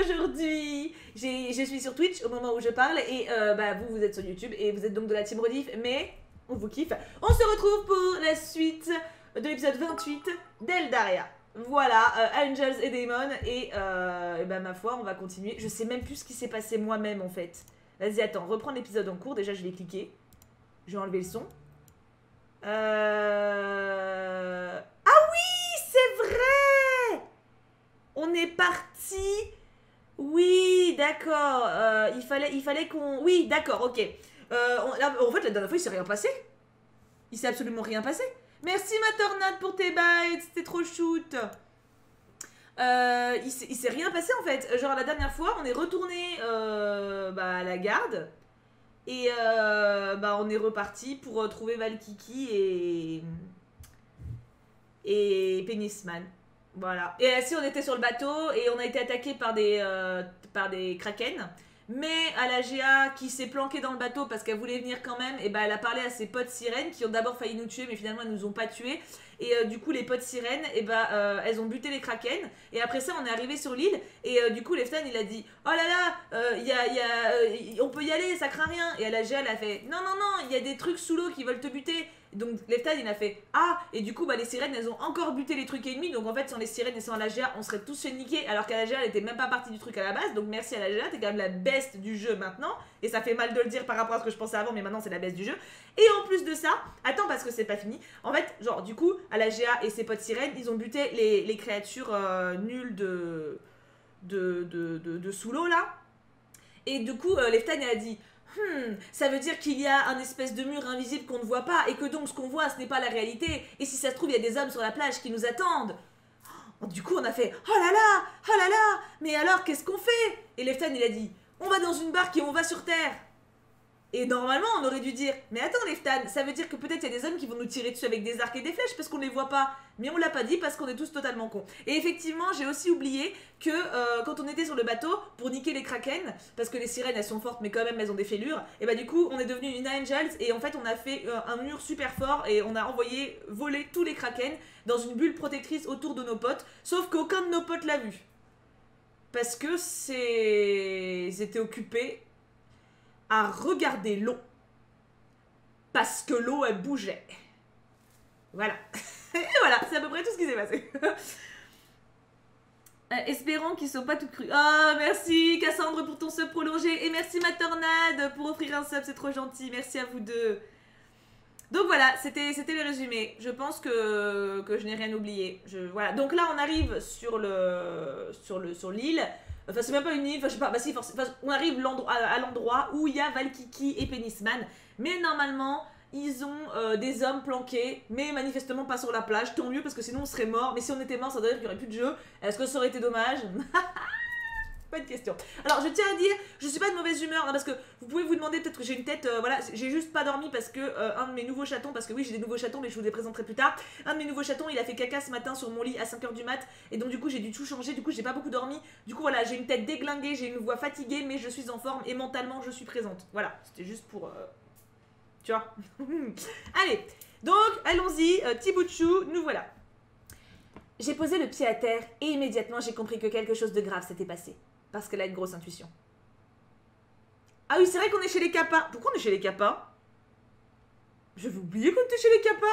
aujourd'hui. Je suis sur Twitch au moment où je parle et vous, vous êtes sur YouTube et vous êtes donc de la team Rediff, mais on vous kiffe. On se retrouve pour la suite de l'épisode 28 d'Eldaria. Voilà, Angels et Damon et ma foi, on va continuer. Je sais même plus ce qui s'est passé moi-même en fait. Vas-y, attends, reprends l'épisode en cours. Déjà, je vais cliquer. Je vais enlever le son. Ah oui, c'est vrai. On est parti. Oui, d'accord. Il fallait qu'on... Oui, d'accord, ok. En fait, la dernière fois, il s'est rien passé. Il s'est absolument rien passé. Merci ma tornade pour tes bites, c'était trop shoot. Il s'est rien passé en fait. Genre la dernière fois, on est retourné à la garde. Et on est reparti pour trouver Valkiki et Penisman. Voilà. Et là, si on était sur le bateau et on a été attaqué par des kraken. Mais Alajéa, qui s'est planquée dans le bateau parce qu'elle voulait venir quand même, elle a parlé à ses potes sirènes qui ont d'abord failli nous tuer, mais finalement elles nous ont pas tués. Et du coup les potes sirènes, elles ont buté les kraken. Et après ça on est arrivé sur l'île et du coup Leiftan il a dit « Oh là là, on peut y aller, ça craint rien !» Et Alajéa elle a fait « Non, non, non, il y a des trucs sous l'eau qui veulent te buter !» Donc Leiftan il a fait « Ah !» Et du coup les sirènes elles ont encore buté les trucs ennemis. Donc en fait sans les sirènes et sans Alajéa on serait tous fait niquer. Alors qu'Alajéa elle était même pas partie du truc à la base. Donc merci Alajéa, t'es quand même la best du jeu maintenant. Et ça fait mal de le dire par rapport à ce que je pensais avant, mais maintenant c'est la best du jeu. Et en plus de ça, attends parce que c'est pas fini. En fait genre du coup Alajéa et ses potes sirènes ils ont buté les créatures nulles de sous l'eau là. Et du coup Leiftan il a dit ça veut dire qu'il y a un espèce de mur invisible qu'on ne voit pas et que donc ce qu'on voit ce n'est pas la réalité et si ça se trouve il y a des hommes sur la plage qui nous attendent. Du coup on a fait oh là là, mais alors qu'est-ce qu'on fait? Et Leiftan il a dit on va dans une barque et on va sur terre. Et normalement on aurait dû dire mais attends Leiftan, ça veut dire que peut-être il y a des hommes qui vont nous tirer dessus avec des arcs et des flèches parce qu'on les voit pas. Mais on l'a pas dit parce qu'on est tous totalement cons. Et effectivement j'ai aussi oublié que quand on était sur le bateau pour niquer les kraken, parce que les sirènes elles sont fortes mais quand même elles ont des fêlures, et du coup on est devenu une Angels et en fait on a fait un mur super fort et on a envoyé voler tous les kraken dans une bulle protectrice autour de nos potes, sauf qu'aucun de nos potes l'a vu. Parce que ils étaient occupés à regarder l'eau, parce que l'eau, elle bougeait. Voilà. Et voilà, c'est à peu près tout ce qui s'est passé. Espérons qu'ils ne soient pas tout crus. Oh, merci Cassandre pour ton sub prolongé, et merci ma tornade pour offrir un sub, c'est trop gentil, merci à vous deux. Donc voilà, c'était le résumé. Je pense que je n'ai rien oublié. Voilà. Donc là, on arrive sur l'île. Enfin, c'est même pas une île, je sais pas, on arrive à l'endroit où il y a Valkiki et Penisman. Mais normalement, ils ont des hommes planqués, mais manifestement pas sur la plage. Tant mieux, parce que sinon on serait mort. Mais si on était mort, ça veut dire qu'il n'y aurait plus de jeu. Est-ce que ça aurait été dommage? Pas de question. Alors, je tiens à dire, je suis pas de mauvaise humeur, hein, parce que vous pouvez vous demander peut-être que j'ai une tête, j'ai juste pas dormi parce que un de mes nouveaux chatons, parce que oui, j'ai des nouveaux chatons, mais je vous les présenterai plus tard. Un de mes nouveaux chatons, il a fait caca ce matin sur mon lit à 5 h du mat, et donc du coup, j'ai dû tout changer, du coup, j'ai pas beaucoup dormi. Du coup, voilà, j'ai une tête déglinguée, j'ai une voix fatiguée, mais je suis en forme et mentalement, je suis présente. Voilà, c'était juste pour... Tu vois. Allez, donc, allons-y, Tibouchou, nous voilà. J'ai posé le pied à terre et immédiatement, j'ai compris que quelque chose de grave s'était passé. Parce qu'elle a une grosse intuition. Ah oui, c'est vrai qu'on est chez les Kappas. Pourquoi on est chez les Kappas? J'avais oublié qu'on était chez les Kappas.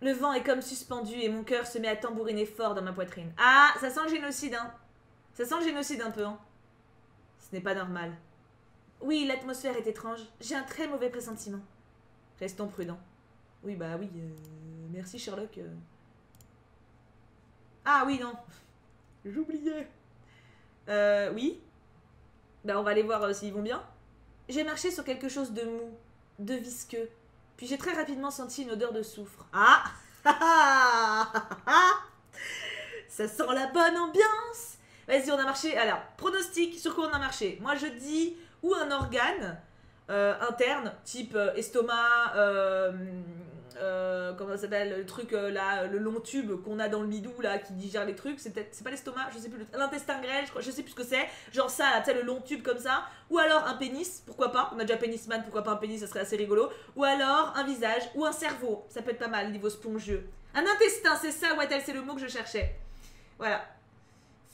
Le vent est comme suspendu et mon cœur se met à tambouriner fort dans ma poitrine. Ah, ça sent le génocide, hein. Ça sent le génocide un peu, hein. Ce n'est pas normal. Oui, l'atmosphère est étrange. J'ai un très mauvais pressentiment. Restons prudents. Oui, bah oui. Merci, Sherlock. Ah oui, non. J'oubliais. Oui. On va aller voir s'ils vont bien. J'ai marché sur quelque chose de mou, de visqueux. Puis j'ai très rapidement senti une odeur de soufre. Ah, ça sent la bonne ambiance. Vas-y, on a marché. Alors, pronostic, sur quoi on a marché? Moi, je dis ou un organe interne, type estomac... comment ça s'appelle, le truc là, le long tube qu'on a dans le bidou là qui digère les trucs, c'est peut-être, c'est pas l'estomac, je sais plus, l'intestin grêle, je sais plus ce que c'est, genre ça là, tu sais, le long tube comme ça, ou alors un pénis, pourquoi pas, on a déjà Penisman, pourquoi pas un pénis, ça serait assez rigolo, ou alors un visage, ou un cerveau, ça peut être pas mal niveau spongieux. Un intestin, c'est ça, Wattel, c'est le mot que je cherchais. Voilà.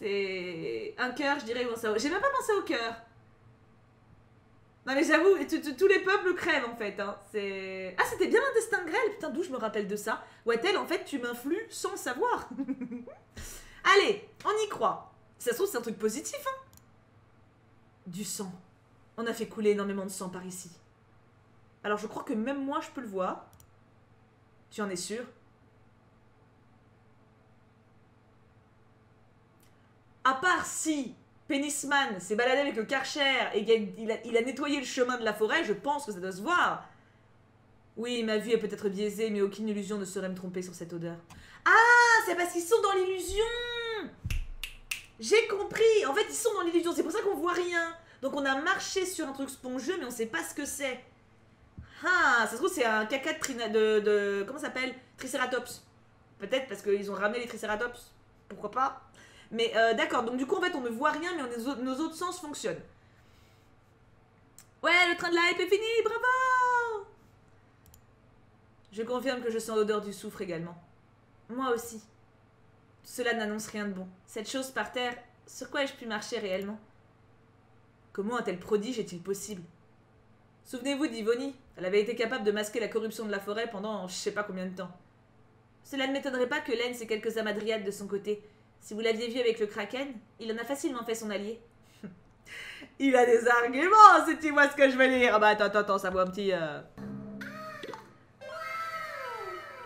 C'est un cœur, je dirais, ou un cerveau. J'ai même pas pensé au cœur. Non mais j'avoue, tous les peuples crèvent en fait. Hein. Ah, c'était bien l'intestin grêle, putain, d'où je me rappelle de ça. Wattel, en fait, tu m'influes sans le savoir. Allez, on y croit. Si ça se trouve, c'est un truc positif. Hein. Du sang. On a fait couler énormément de sang par ici. Alors je crois que même moi, je peux le voir. Tu en es sûr? À part si Penisman s'est baladé avec le Karcher et il a nettoyé le chemin de la forêt, je pense que ça doit se voir. Oui, ma vue est peut-être biaisée, mais aucune illusion ne saurait me tromper sur cette odeur. Ah, c'est parce qu'ils sont dans l'illusion. J'ai compris. En fait, ils sont dans l'illusion, c'est pour ça qu'on voit rien. Donc on a marché sur un truc spongieux, mais on sait pas ce que c'est. Ah, ça se trouve, c'est un caca de comment ça s'appelle? Triceratops. Peut-être parce qu'ils ont ramené les Triceratops. Pourquoi pas? Mais d'accord, donc du coup en fait on ne voit rien mais nos autres sens fonctionnent. Ouais, le train de la hype est fini, bravo! Je confirme que je sens l'odeur du soufre également. Moi aussi. Cela n'annonce rien de bon. Cette chose par terre, sur quoi ai-je pu marcher réellement? Comment un tel prodige est-il possible? Souvenez-vous d'Yvonie, elle avait été capable de masquer la corruption de la forêt pendant je sais pas combien de temps. Cela ne m'étonnerait pas que Lens ait quelques amadriades de son côté. Si vous l'aviez vu avec le Kraken, il en a facilement fait son allié. Il a des arguments, si tu vois ce que je veux dire. Ah bah attends, ça voit un petit...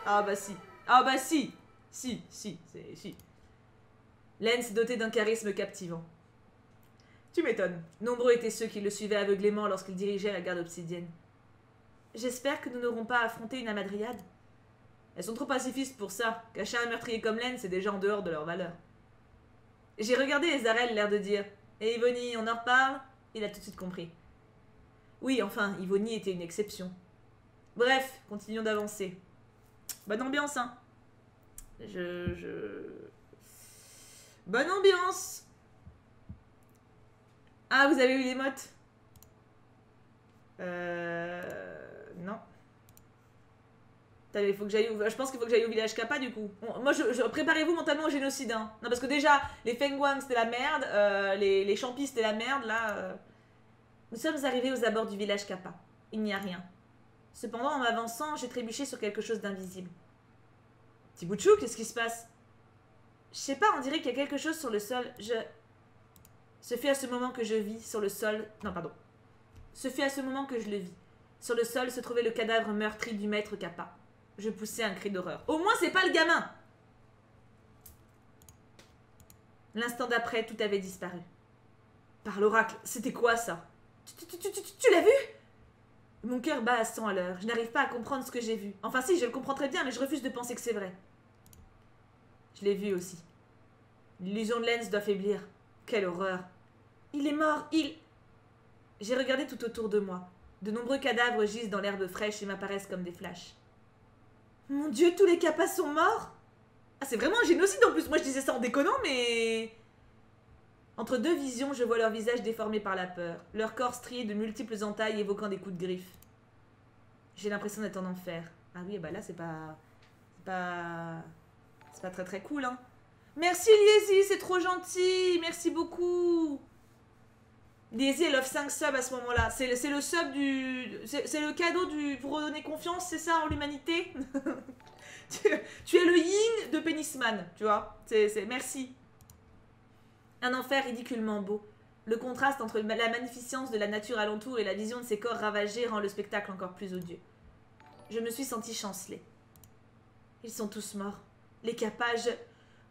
Ah bah si. Si. Lens est doté d'un charisme captivant. Tu m'étonnes. Nombreux étaient ceux qui le suivaient aveuglément lorsqu'il dirigeait la garde obsidienne. J'espère que nous n'aurons pas affronté une amadriade. Elles sont trop pacifistes pour ça. Cacher un meurtrier comme Lens, c'est déjà en dehors de leur valeur. J'ai regardé Ezarel, l'air de dire. Et Yvonie, on en reparle? Il a tout de suite compris. Oui, enfin, Yvonie était une exception. Bref, continuons d'avancer. Bonne ambiance, hein. Bonne ambiance. Ah, vous avez eu l'émote? Non. Il faut que j'aille, je pense qu'il faut que j'aille au village Kappa du coup. Moi, préparez-vous mentalement au génocide. Hein. Non, parce que déjà, les Fengwang c'était la merde, les Champis c'était la merde, là. Nous sommes arrivés aux abords du village Kappa. Il n'y a rien. Cependant, en m'avançant, j'ai trébuché sur quelque chose d'invisible. Tibouchou, qu'est-ce qui se passe? Je sais pas, on dirait qu'il y a quelque chose sur le sol. Ce fut à ce moment que je vis sur le sol. Non, pardon. Ce fut à ce moment que je le vis. Sur le sol se trouvait le cadavre meurtri du maître Kappa. Je poussais un cri d'horreur. Au moins, c'est pas le gamin! L'instant d'après, tout avait disparu. Par l'oracle, c'était quoi ça? Tu l'as vu? Mon cœur bat à 100 à l'heure. Je n'arrive pas à comprendre ce que j'ai vu. Enfin, si, je le comprends très bien, mais je refuse de penser que c'est vrai. Je l'ai vu aussi. L'illusion de Lens doit faiblir. Quelle horreur! Il est mort, J'ai regardé tout autour de moi. De nombreux cadavres gisent dans l'herbe fraîche et m'apparaissent comme des flashs. Mon Dieu, tous les Kappas sont morts? Ah, c'est vraiment un génocide en plus. Moi, je disais ça en déconnant, mais... Entre deux visions, je vois leur visage déformé par la peur. Leur corps strié de multiples entailles évoquant des coups de griffes. J'ai l'impression d'être en enfer. Ah oui, bah là, c'est pas... C'est pas très très cool, hein. Merci, Liesi, c'est trop gentil. Merci beaucoup. Daisy, elle offre 5 subs à ce moment-là. C'est le sub du... C'est le cadeau du... Pour redonner confiance, c'est ça, en l'humanité. Tu es le yin de Penisman, tu vois. Merci. Un enfer ridiculement beau. Le contraste entre la magnificence de la nature alentour et la vision de ses corps ravagés rend le spectacle encore plus odieux. Je me suis sentie chancelée. Ils sont tous morts. Les capages...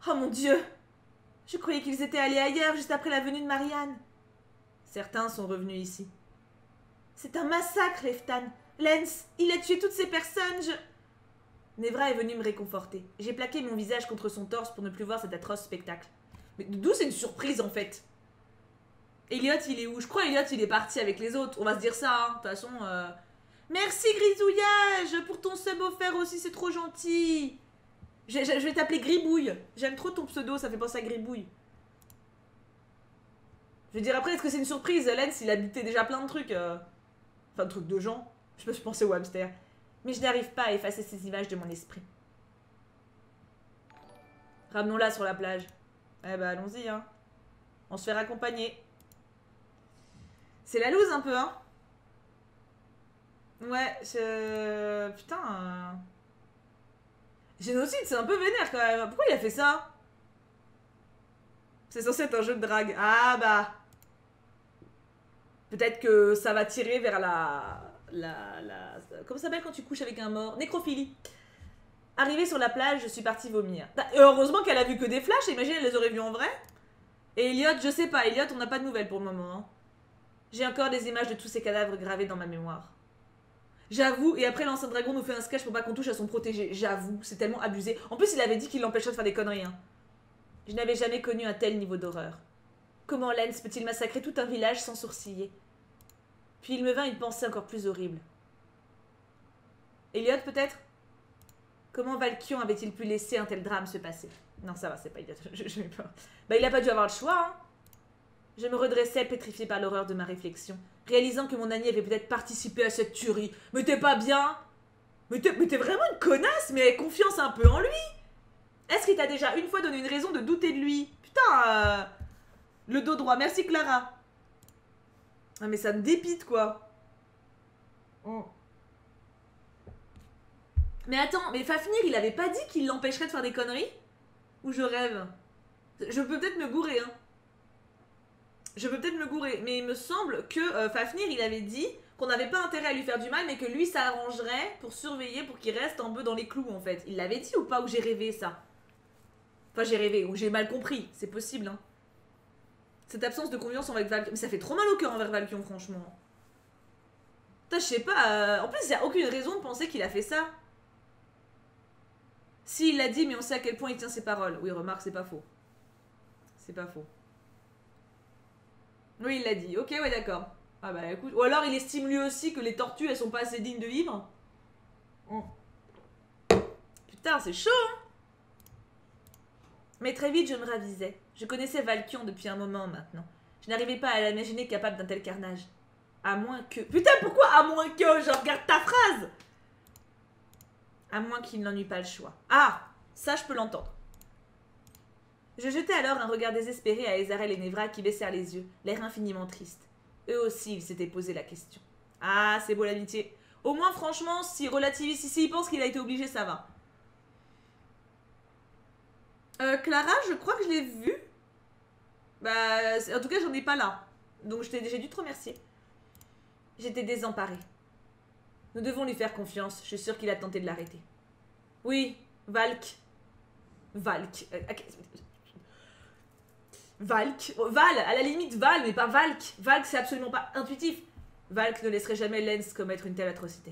Oh mon Dieu! Je croyais qu'ils étaient allés ailleurs juste après la venue de Marianne. Certains sont revenus ici. C'est un massacre, Leiftan. Lens, il a tué toutes ces personnes, Nevra est venue me réconforter. J'ai plaqué mon visage contre son torse pour ne plus voir cet atroce spectacle. Mais d'où c'est une surprise, en fait? Elliot, il est où? Je crois Elliot, il est parti avec les autres. On va se dire ça, hein. De toute façon, Merci, Grisouillage, pour ton sub offert aussi, c'est trop gentil. Je vais t'appeler Gribouille. J'aime trop ton pseudo, ça fait penser à Gribouille. Je veux dire, après, est-ce que c'est une surprise? Lens, il habitait déjà plein de trucs. Enfin, de trucs de gens. Je me suis pensé au hamster. Mais je n'arrive pas à effacer ces images de mon esprit. Ramenons-la sur la plage. Eh ben, allons-y, hein. On se fait raccompagner. C'est la loose un peu, hein. Ouais, je... Putain... Génocide, c'est un peu vénère quand même. Pourquoi il a fait ça? C'est censé être un jeu de drague. Ah bah... Peut-être que ça va tirer vers la... Comment ça s'appelle quand tu couches avec un mort? Nécrophilie. Arrivée sur la plage, je suis partie vomir. Heureusement qu'elle a vu que des flashs, imagine elle les aurait vus en vrai. Et Elliot, je sais pas, Elliot, on n'a pas de nouvelles pour le moment. Hein. J'ai encore des images de tous ces cadavres gravés dans ma mémoire. J'avoue, et après l'ancien dragon nous fait un sketch pour pas qu'on touche à son protégé. J'avoue, c'est tellement abusé. En plus, il avait dit qu'il l'empêcherait de faire des conneries. Hein. Je n'avais jamais connu un tel niveau d'horreur. Comment Lens peut-il massacrer tout un village sans sourciller? Puis il me vint une pensée encore plus horrible. Elliot, peut-être? Comment Valkyon avait-il pu laisser un tel drame se passer? Non, ça va, c'est pas Elliot, je n'ai pas... Bah, il a pas dû avoir le choix, hein. Je me redressais, pétrifiée par l'horreur de ma réflexion, réalisant que mon ami avait peut-être participé à cette tuerie. Mais t'es pas bien? Mais t'es vraiment une connasse, mais confiance un peu en lui. Est-ce qu'il t'a déjà une fois donné une raison de douter de lui? Putain, le dos droit, merci Clara. Ah mais ça me dépite quoi. Oh. Mais attends, mais Fafnir, il avait pas dit qu'il l'empêcherait de faire des conneries? Ou je rêve? Je peux peut-être me gourer, hein. Je peux peut-être me gourer, mais il me semble que Fafnir, il avait dit qu'on n'avait pas intérêt à lui faire du mal, mais que lui, ça arrangerait pour surveiller, pour qu'il reste un peu dans les clous, en fait. Il l'avait dit ou pas? Ou j'ai rêvé, ça? Enfin, j'ai rêvé, ou j'ai mal compris. C'est possible, hein. Cette absence de confiance envers Valkyon... Mais ça fait trop mal au cœur envers Valkyon, franchement. Putain, je sais pas... En plus, il n'y a aucune raison de penser qu'il a fait ça. Si, il l'a dit, mais on sait à quel point il tient ses paroles. Oui, remarque, c'est pas faux. C'est pas faux. Oui, il l'a dit. Ok, ouais, d'accord. Ah bah écoute. Ou alors il estime lui aussi que les tortues elles sont pas assez dignes de vivre. Oh. Putain, c'est chaud, hein. Mais très vite je me ravisais. Je connaissais Valkyon depuis un moment maintenant. Je n'arrivais pas à l'imaginer capable d'un tel carnage. À moins que... Putain, pourquoi à moins que? Je regarde ta phrase. À moins qu'il n'en eût pas le choix. Ah, ça je peux l'entendre. Je jetai alors un regard désespéré à Ezarel et Nevra qui baissèrent les yeux, l'air infiniment triste. Eux aussi, ils s'étaient posé la question. Ah, c'est beau l'amitié. Au moins, franchement, si relativiste ici, il pense qu'il a été obligé, ça va. Clara, je crois que je l'ai vue. Bah, en tout cas, j'en ai pas là. Donc, j'ai dû te remercier. J'étais désemparée. Nous devons lui faire confiance. Je suis sûre qu'il a tenté de l'arrêter. Oui, Valk, à la limite Val, mais pas Valk. Valk, c'est absolument pas intuitif. Valk ne laisserait jamais Lens commettre une telle atrocité.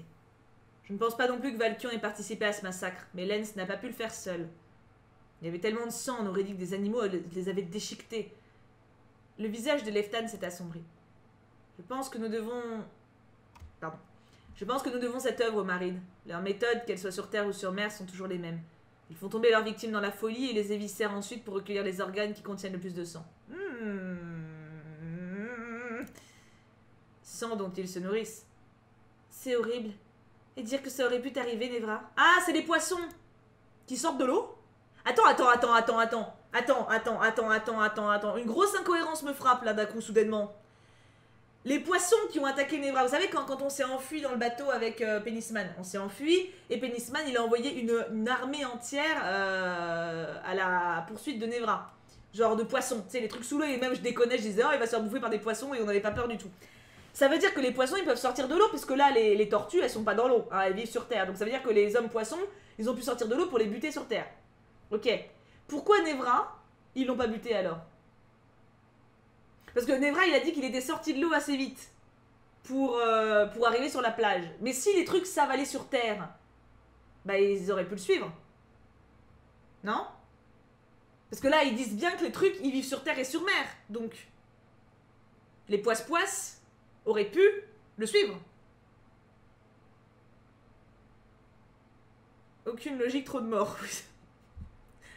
Je ne pense pas non plus que Valkyon ait participé à ce massacre, mais Lens n'a pas pu le faire seul. Il y avait tellement de sang, on aurait dit que des animaux les avaient déchiquetés. Le visage de Leiftan s'est assombri. Je pense que nous devons cette œuvre aux marines. Leurs méthodes, qu'elles soient sur terre ou sur mer, sont toujours les mêmes. Ils font tomber leurs victimes dans la folie et les éviscèrent ensuite pour recueillir les organes qui contiennent le plus de sang. Sang dont ils se nourrissent. C'est horrible. Et dire que ça aurait pu t'arriver, Nevra. Ah, c'est les poissons qui sortent de l'eau? Attends. Une grosse incohérence me frappe là d'un coup, soudainement. Les poissons qui ont attaqué Nevra. Vous savez, quand on s'est enfui dans le bateau avec Penisman, on s'est enfui et Penisman, il a envoyé une armée entière à la poursuite de Nevra. Genre de poissons, tu sais, les trucs sous l'eau. Et même, je déconnais, je disais, oh, il va se faire bouffer par des poissons et on n'avait pas peur du tout. Ça veut dire que les poissons, ils peuvent sortir de l'eau puisque là, les tortues, elles sont pas dans l'eau. Hein, elles vivent sur Terre. Donc ça veut dire que les hommes poissons, ils ont pu sortir de l'eau pour les buter sur Terre. Ok. Pourquoi Nevra, ils l'ont pas buté alors? Parce que Nevra, il a dit qu'il était sorti de l'eau assez vite pour arriver sur la plage. Mais si les trucs s'avalaient sur Terre, bah ils auraient pu le suivre. Non? Parce que là, ils disent bien que les trucs, ils vivent sur Terre et sur mer. Donc, les poisse-poisse auraient pu le suivre. Aucune logique, trop de morts.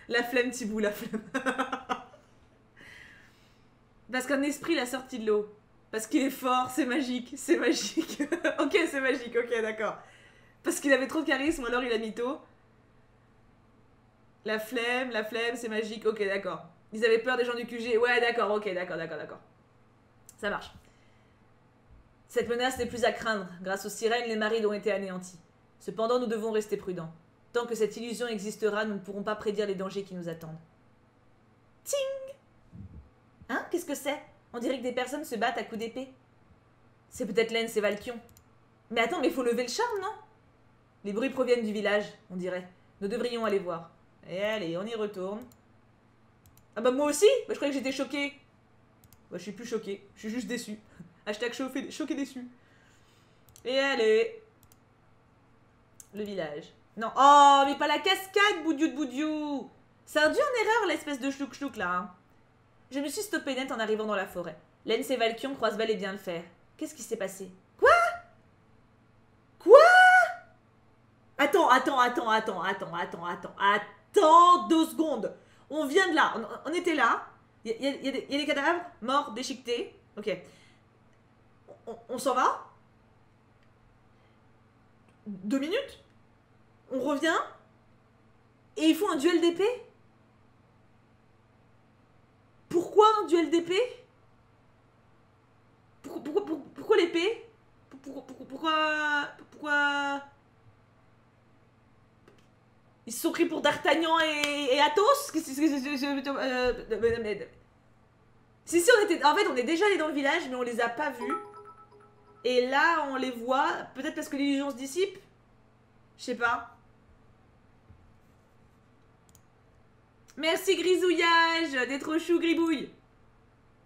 La flemme, Tibou, la flemme. Parce qu'un esprit l'a sorti de l'eau. Parce qu'il est fort, c'est magique, c'est magique. Ok, c'est magique, ok, d'accord. Parce qu'il avait trop de charisme, alors il a mytho. La flemme, c'est magique, ok, d'accord. Ils avaient peur des gens du QG. Ouais, d'accord, ok, d'accord. Ça marche. Cette menace n'est plus à craindre. Grâce aux sirènes, les marides ont été anéantis. Cependant, nous devons rester prudents. Tant que cette illusion existera, nous ne pourrons pas prédire les dangers qui nous attendent. Ting! Hein? Qu'est-ce que c'est? On dirait que des personnes se battent à coups d'épée. C'est peut-être Lens et Valkyon. Mais attends, mais faut lever le charme, non? Les bruits proviennent du village, on dirait. Nous devrions aller voir. Et allez, on y retourne. Ah bah moi aussi? Bah je croyais que j'étais choquée. Bah je suis plus choquée, je suis juste déçue. Hashtag choquée déçue. Et allez. Le village. Non, oh mais pas la cascade, boudiou de boudiou. Ça induit en erreur l'espèce de chlouk-chlouk là. Hein. Je me suis stoppée net en arrivant dans la forêt. Lens et Valkyon croisent bel et bien le fer. Qu'est-ce qui s'est passé? Quoi? Quoi? Attends 2 secondes. On vient de là, on était là. Il y a des cadavres morts, déchiquetés. Ok. On s'en va. 2 minutes. On revient. Et ils font un duel d'épée. Pourquoi un duel d'épée? Pourquoi l'épée? Pourquoi ils se sont pris pour D'Artagnan et Athos? Si, on était... En fait, on est déjà allé dans le village, mais on les a pas vus. Et là, on les voit. Peut-être parce que l'illusion se dissipe? Je sais pas. Merci Grisouillage d'être au chou, Gribouille.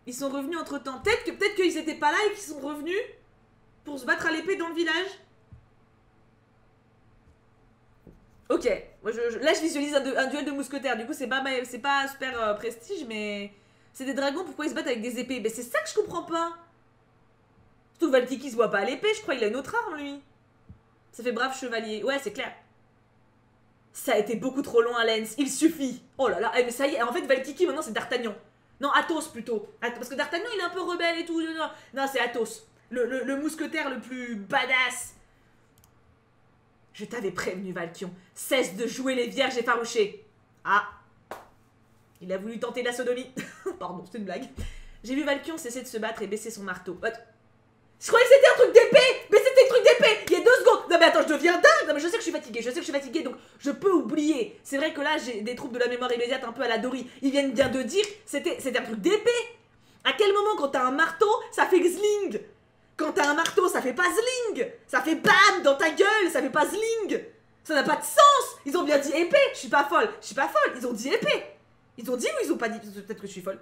Ils sont revenus entre temps. Peut-être qu'ils étaient pas là et qu'ils sont revenus pour se battre à l'épée dans le village. Ok, moi, là je visualise un duel de mousquetaires. Du coup c'est pas super prestige, mais c'est des dragons. Pourquoi ils se battent avec des épées? Mais c'est ça que je comprends pas. Surtout Valkiki se voit pas à l'épée. Je crois qu'il a une autre arme lui. Ça fait brave chevalier. Ouais c'est clair. Ça a été beaucoup trop loin, Lens. Il suffit. Oh là là, mais ça y est. En fait, Valkiki, maintenant, c'est D'Artagnan. Non, Athos, plutôt. Parce que D'Artagnan, il est un peu rebelle et tout. Non, c'est Athos. Le mousquetaire le plus badass. Je t'avais prévenu, Valkyon. Cesse de jouer les vierges effarouchées. Ah. Il a voulu tenter la sodomie. Pardon, c'est une blague. J'ai vu Valkyon cesser de se battre et baisser son marteau. Je croyais que c'était un truc d'épée. Mais c'était un truc d'épée. Il y a 2 secondes. Non mais attends, je deviens dingue. Non mais je sais que je suis fatiguée. Donc je peux oublier. C'est vrai que là, j'ai des troubles de la mémoire immédiate un peu à la Dory. Ils viennent bien de dire, c'était un truc d'épée. À quel moment, quand t'as un marteau, ça fait zling? Quand t'as un marteau, ça fait pas zling. Ça fait bam dans ta gueule. Ça fait pas zling. Ça n'a pas de sens. Ils ont bien dit épée. Je suis pas folle. Ils ont dit épée. Ils ont dit ou ils ont pas dit? Peut-être que je suis folle.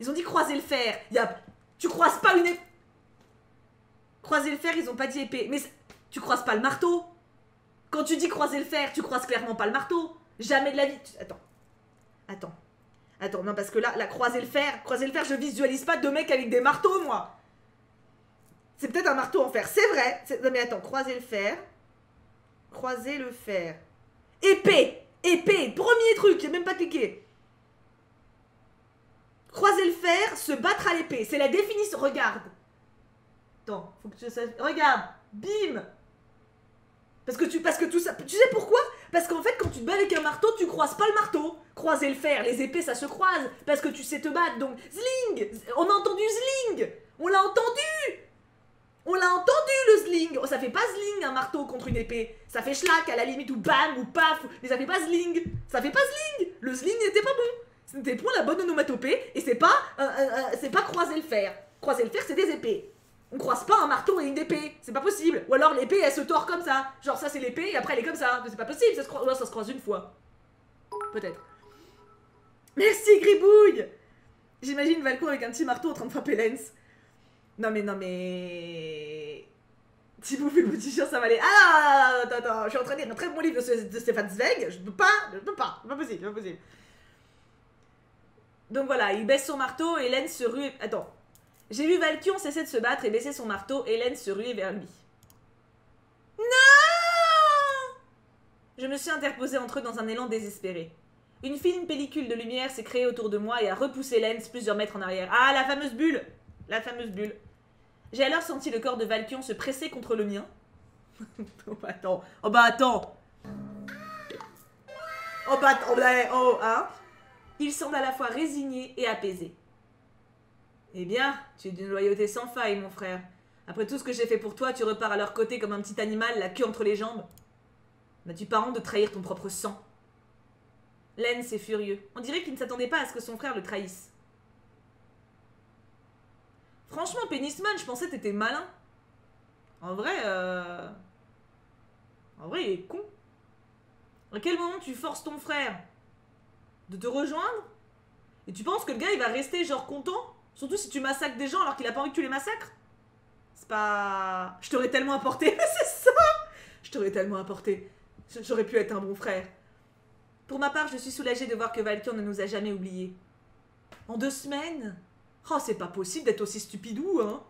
Ils ont dit croiser le fer. Tu croises pas une épée. Croiser le fer, ils ont pas dit épée. Mais tu croises pas le marteau. Quand tu dis croiser le fer, tu croises clairement pas le marteau. Jamais de la vie. Attends, non, parce que là, croiser le fer, je visualise pas 2 mecs avec des marteaux, moi. C'est peut-être un marteau en fer, c'est vrai. Non, mais attends, croiser le fer. Épée, premier truc, j'ai même pas cliqué. Croiser le fer, se battre à l'épée, c'est la définition, regarde. Attends, faut que tu saches. Regarde, bim. Parce que tout ça. Tu sais pourquoi? Parce qu'en fait, quand tu te bats avec un marteau, tu croises pas le marteau. Croiser le fer, les épées, ça se croise. Parce que tu sais te battre. Donc, zling. On a entendu zling. On l'a entendu le zling. Ça fait pas zling un marteau contre une épée. Ça fait schlac à la limite ou bam ou paf. Mais ça fait pas zling. Le zling n'était pas bon. C'était pas la bonne onomatopée. Et c'est pas croiser le fer. Croiser le fer, c'est des épées. On croise pas un marteau et une épée, c'est pas possible. Ou alors l'épée elle se tord comme ça. Genre ça c'est l'épée et après elle est comme ça. C'est pas possible, ça se croise une fois. Peut-être. Merci Gribouille. J'imagine Valkyon avec un petit marteau en train de frapper Lens. Non mais... Tibouchou et Boudichon ça va aller. Ah attends, je suis en train de lire un très bon livre de Stéphane Zweig. Je peux pas, c'est pas possible, Donc voilà, il baisse son marteau et Lens se rue... Attends. J'ai vu Valkyon cesser de se battre et baisser son marteau. Hélène se ruait vers lui. Non! Je me suis interposée entre eux dans un élan désespéré. Une fine pellicule de lumière s'est créée autour de moi et a repoussé Lens plusieurs mètres en arrière. Ah, la fameuse bulle! J'ai alors senti le corps de Valkyon se presser contre le mien. Oh bah attends! il semble à la fois résigné et apaisé. « Eh bien, tu es d'une loyauté sans faille, mon frère. Après tout ce que j'ai fait pour toi, tu repars à leur côté comme un petit animal, la queue entre les jambes. N'as-tu pas honte de trahir ton propre sang ?» Lens est furieux. On dirait qu'il ne s'attendait pas à ce que son frère le trahisse. « Franchement, Penisman, je pensais que t'étais malin. » En vrai, il est con. À quel moment tu forces ton frère de te rejoindre? Et tu penses que le gars, il va rester genre content? Surtout si tu massacres des gens alors qu'il a pas envie que tu les massacres? C'est pas... Je t'aurais tellement apporté, c'est ça. Je t'aurais tellement apporté. J'aurais pu être un bon frère. Pour ma part, je suis soulagée de voir que Valkyon ne nous a jamais oubliés. En 2 semaines? Oh, c'est pas possible d'être aussi stupidou, hein.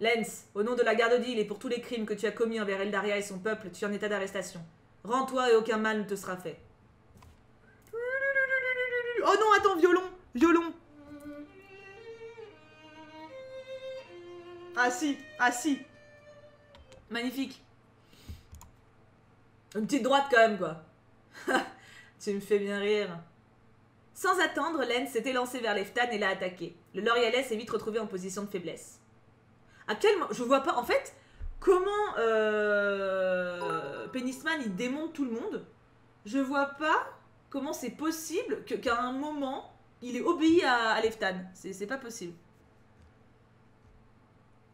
Lens, au nom de la Garde-Odile et pour tous les crimes que tu as commis envers Eldaria et son peuple, tu es en état d'arrestation. Rends-toi et aucun mal ne te sera fait. Oh non, attends, violon! Violon! Ah si, ah si! Magnifique. Une petite droite quand même, quoi. Tu me fais bien rire. Sans attendre, Lens s'était lancé vers Leiftan et l'a attaqué. Le Laurialais s'est vite retrouvé en position de faiblesse. À quel moment... Je vois pas... En fait, comment Penisman, il démonte tout le monde. Je vois pas comment c'est possible qu'à un moment, il ait obéi à Leiftan. C'est pas possible.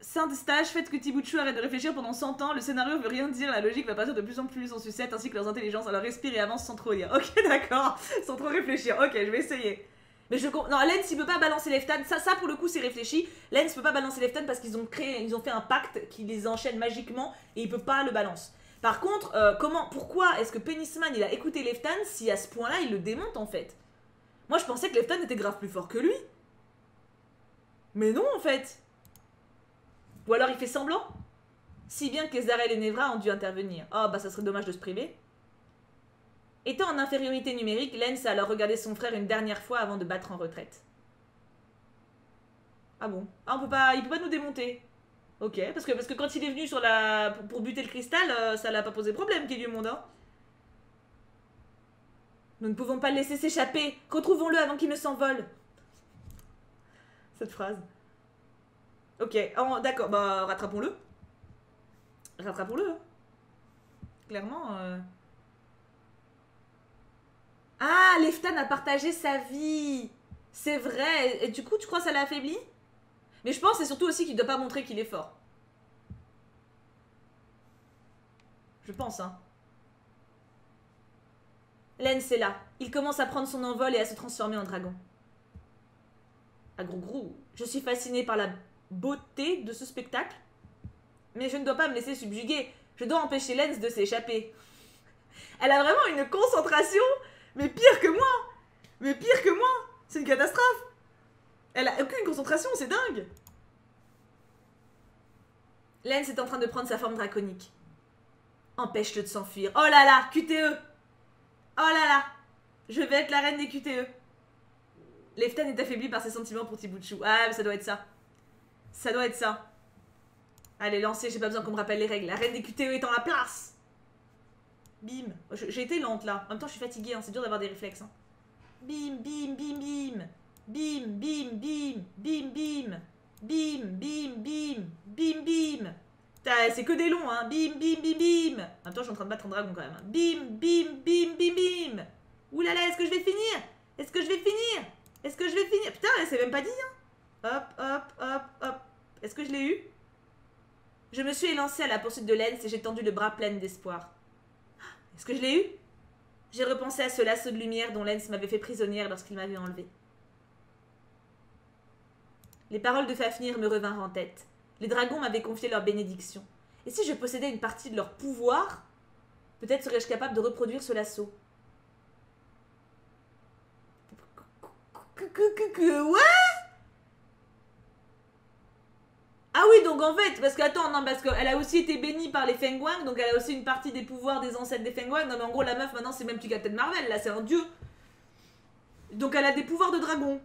Saint-Eustache, faites que Tibouchou arrête de réfléchir pendant 100 ans. Le scénario veut rien dire. La logique va partir de plus en plus en sucette, ainsi que leurs intelligences. Alors respire et avance sans trop lire. Ok, d'accord. Sans trop réfléchir. Ok, je vais essayer. Mais je comprends. Non, Lens, il peut pas balancer Leiftan. Ça, pour le coup, c'est réfléchi. Lens peut pas balancer Leiftan parce qu'ils ont créé, ils ont fait un pacte qui les enchaîne magiquement et il peut pas le balancer. Par contre, pourquoi est-ce que Penisman, il a écouté Leiftan si à ce point-là, il le démonte, en fait? Moi, je pensais que Leiftan était grave plus fort que lui. Mais non, en fait. Ou alors, il fait semblant. Si bien qu'Ezarel et Nevra ont dû intervenir. Oh, bah, ça serait dommage de se priver. Étant en infériorité numérique, Lens a alors regardé son frère une dernière fois avant de battre en retraite. Ah bon? Ah, on peut pas, il peut pas nous démonter. Ok, parce que quand il est venu sur la, pour buter le cristal, ça l'a pas posé problème, qu'il y ait du monde, hein. Nous ne pouvons pas le laisser s'échapper. Retrouvons-le avant qu'il ne s'envole. Cette phrase. Ok, oh, d'accord, bah rattrapons-le. Rattrapons-le. Clairement... Ah, Leiftan a partagé sa vie. C'est vrai. Et du coup, tu crois que ça l'a affaibli? Mais je pense que c'est surtout aussi qu'il ne doit pas montrer qu'il est fort. Je pense, hein. Lens est là. Il commence à prendre son envol et à se transformer en dragon. Ah, gros gros. Je suis fascinée par la beauté de ce spectacle. Mais je ne dois pas me laisser subjuguer. Je dois empêcher Lens de s'échapper. Elle a vraiment une concentration... Mais pire que moi! Mais pire que moi! C'est une catastrophe! Elle a aucune concentration, c'est dingue! Lens est en train de prendre sa forme draconique. Empêche-le de s'enfuir. Oh là là, QTE! Oh là là! Je vais être la reine des QTE. Leiftan est affaibli par ses sentiments pour Tibouchou. Ah, mais ça doit être ça. Ça doit être ça. Allez, lancez, j'ai pas besoin qu'on me rappelle les règles. La reine des QTE est en la place! Bim. J'ai été lente là. En même temps, je suis fatiguée, hein. C'est dur d'avoir des réflexes. Hein. Bim, bim, bim, bim. Bim, bim, bim. Bim, bim. Bim, bim, bim. Bim, bim. C'est que des longs, hein. Bim, bim, bim, bim. En même temps, je suis en train de battre un dragon quand même. Hein. Bim, bim, bim, bim, bim. Oulala, là là, est-ce que je vais finir? Est-ce que je vais finir? Est-ce que je vais finir? Putain, elle s'est même pas dit, hein. Hop, hop, hop, hop. Est-ce que je l'ai eu? Je me suis élancée à la poursuite de Lens et j'ai tendu le bras plein d'espoir. Est-ce que je l'ai eu? J'ai repensé à ce lasso de lumière dont Lens m'avait fait prisonnière lorsqu'il m'avait enlevée. Les paroles de Fafnir me revinrent en tête. Les dragons m'avaient confié leur bénédiction. Et si je possédais une partie de leur pouvoir, peut-être serais-je capable de reproduire ce lasso. Quoi? Ah oui, donc en fait, parce que attends, non, parce qu'elle a aussi été bénie par les Feng Wang, donc elle a aussi une partie des pouvoirs des ancêtres des Feng Wang. Non, mais en gros, la meuf, maintenant, c'est même plus Captain Marvel, là, c'est un dieu. Donc elle a des pouvoirs de dragon.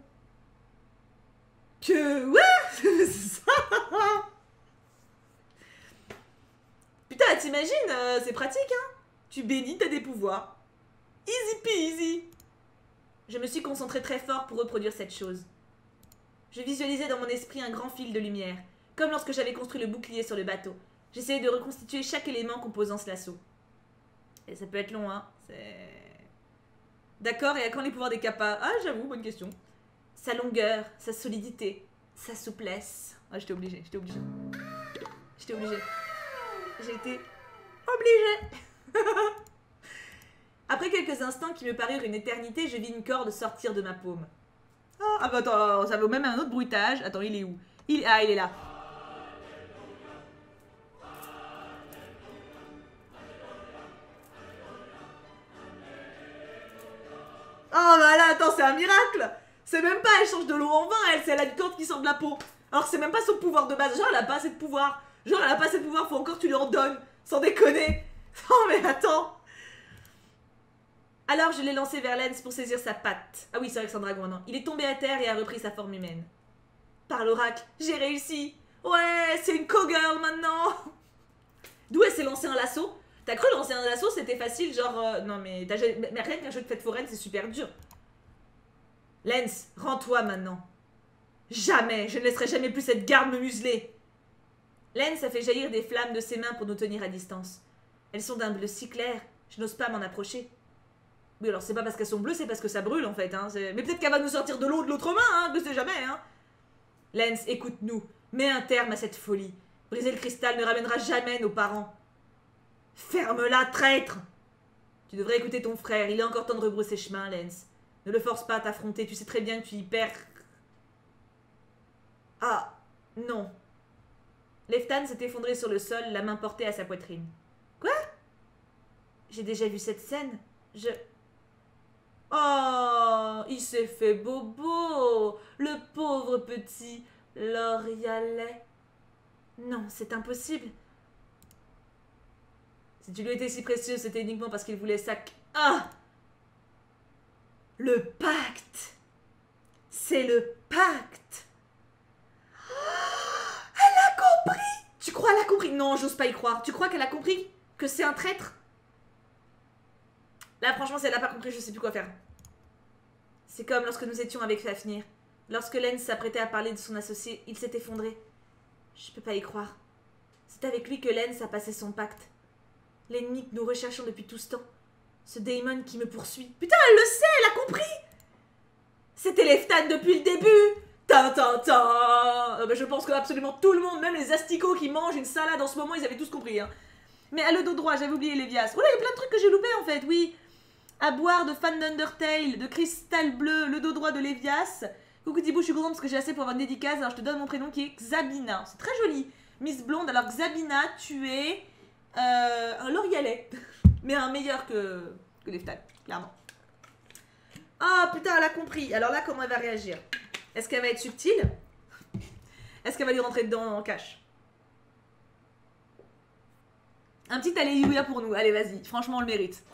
Que. Ouais. C'est ça. Putain, t'imagines, c'est pratique, hein. Tu bénis, t'as des pouvoirs. Easy peasy. Je me suis concentrée très fort pour reproduire cette chose. Je visualisais dans mon esprit un grand fil de lumière, comme lorsque j'avais construit le bouclier sur le bateau. J'essayais de reconstituer chaque élément composant ce lasso. Et ça peut être long, hein. D'accord, et à quand les pouvoirs des kappas? Ah, j'avoue, bonne question. Sa longueur, sa solidité, sa souplesse. Ah, j'étais obligée, j'étais obligée. J'étais obligée. J'ai été obligée. Après quelques instants qui me parurent une éternité, je vis une corde sortir de ma paume. Ah, ah bah attends, ça vaut même un autre bruitage. Attends, il est où? Ah, il est là. Oh bah là, attends, c'est un miracle. C'est même pas, elle change de l'eau en vin, elle a une corde qui sort de la peau. Alors c'est même pas son pouvoir de base, genre elle a pas assez de pouvoir. Genre elle a pas assez de pouvoir, faut encore que tu lui en donnes. Sans déconner. Non mais attends. Alors je l'ai lancé vers Lens pour saisir sa patte. Ah oui, c'est vrai que c'est un dragon, non. Il est tombé à terre et a repris sa forme humaine. Par l'oracle, j'ai réussi. Ouais, c'est une cowgirl maintenant. D'où elle s'est lancée un lasso? T'as cru lancer un lasso, c'était facile, genre... non mais, mais rien qu'un jeu de fête foraine, c'est super dur. Lens, rends-toi maintenant. Jamais, je ne laisserai jamais plus cette garde me museler. Lens a fait jaillir des flammes de ses mains pour nous tenir à distance. Elles sont d'un bleu si clair, je n'ose pas m'en approcher. Oui, alors c'est pas parce qu'elles sont bleues, c'est parce que ça brûle en fait. Hein. Mais peut-être qu'elle va nous sortir de l'eau de l'autre main, hein, ne sait jamais. Hein. Lens, écoute-nous, mets un terme à cette folie. Briser le cristal ne ramènera jamais nos parents. Ferme-la, traître! Tu devrais écouter ton frère, il est encore temps de rebrousser chemin, Lens. Ne le force pas à t'affronter, tu sais très bien que tu y perds. Ah, non. Leiftan s'est effondré sur le sol, la main portée à sa poitrine. Quoi? J'ai déjà vu cette scène. Oh, il s'est fait bobo! Le pauvre petit L'Orialet. Non, c'est impossible. Si tu lui étais si précieux, c'était uniquement parce qu'il voulait sac... Ah! Le pacte! C'est le pacte! Oh, elle a compris! Tu crois qu'elle a compris? Non, j'ose pas y croire. Tu crois qu'elle a compris que c'est un traître? Là, franchement, si elle n'a pas compris, je sais plus quoi faire. C'est comme lorsque nous étions avec Fafnir. Lorsque Lens s'apprêtait à parler de son associé, il s'est effondré. Je peux pas y croire. C'est avec lui que Lens a passé son pacte. L'ennemi que nous recherchons depuis tout ce temps. Ce Damon qui me poursuit. Putain, elle le sait, elle a compris. C'était Leiftan depuis le début. Tintintin. Je pense que absolument tout le monde, même les asticots qui mangent une salade en ce moment, ils avaient tous compris. Hein. Mais à le dos droit, j'avais oublié les vias. Oh là, il y a plein de trucs que j'ai loupés en fait, oui. À boire de fan d'Undertale, de cristal bleu, le dos droit de Lévias. Coucou Tibouchou, je suis contente parce que j'ai assez pour avoir une dédicace. Alors je te donne mon prénom qui est Xabina. C'est très joli. Miss Blonde, alors Xabina, tu es... un L'Orialet, mais un meilleur que Leiftan, clairement. Ah oh, putain, elle a compris. Alors là, comment elle va réagir? Est-ce qu'elle va être subtile? Est-ce qu'elle va lui rentrer dedans en cash? Un petit alléluia pour nous. Allez, vas-y, franchement, on le mérite.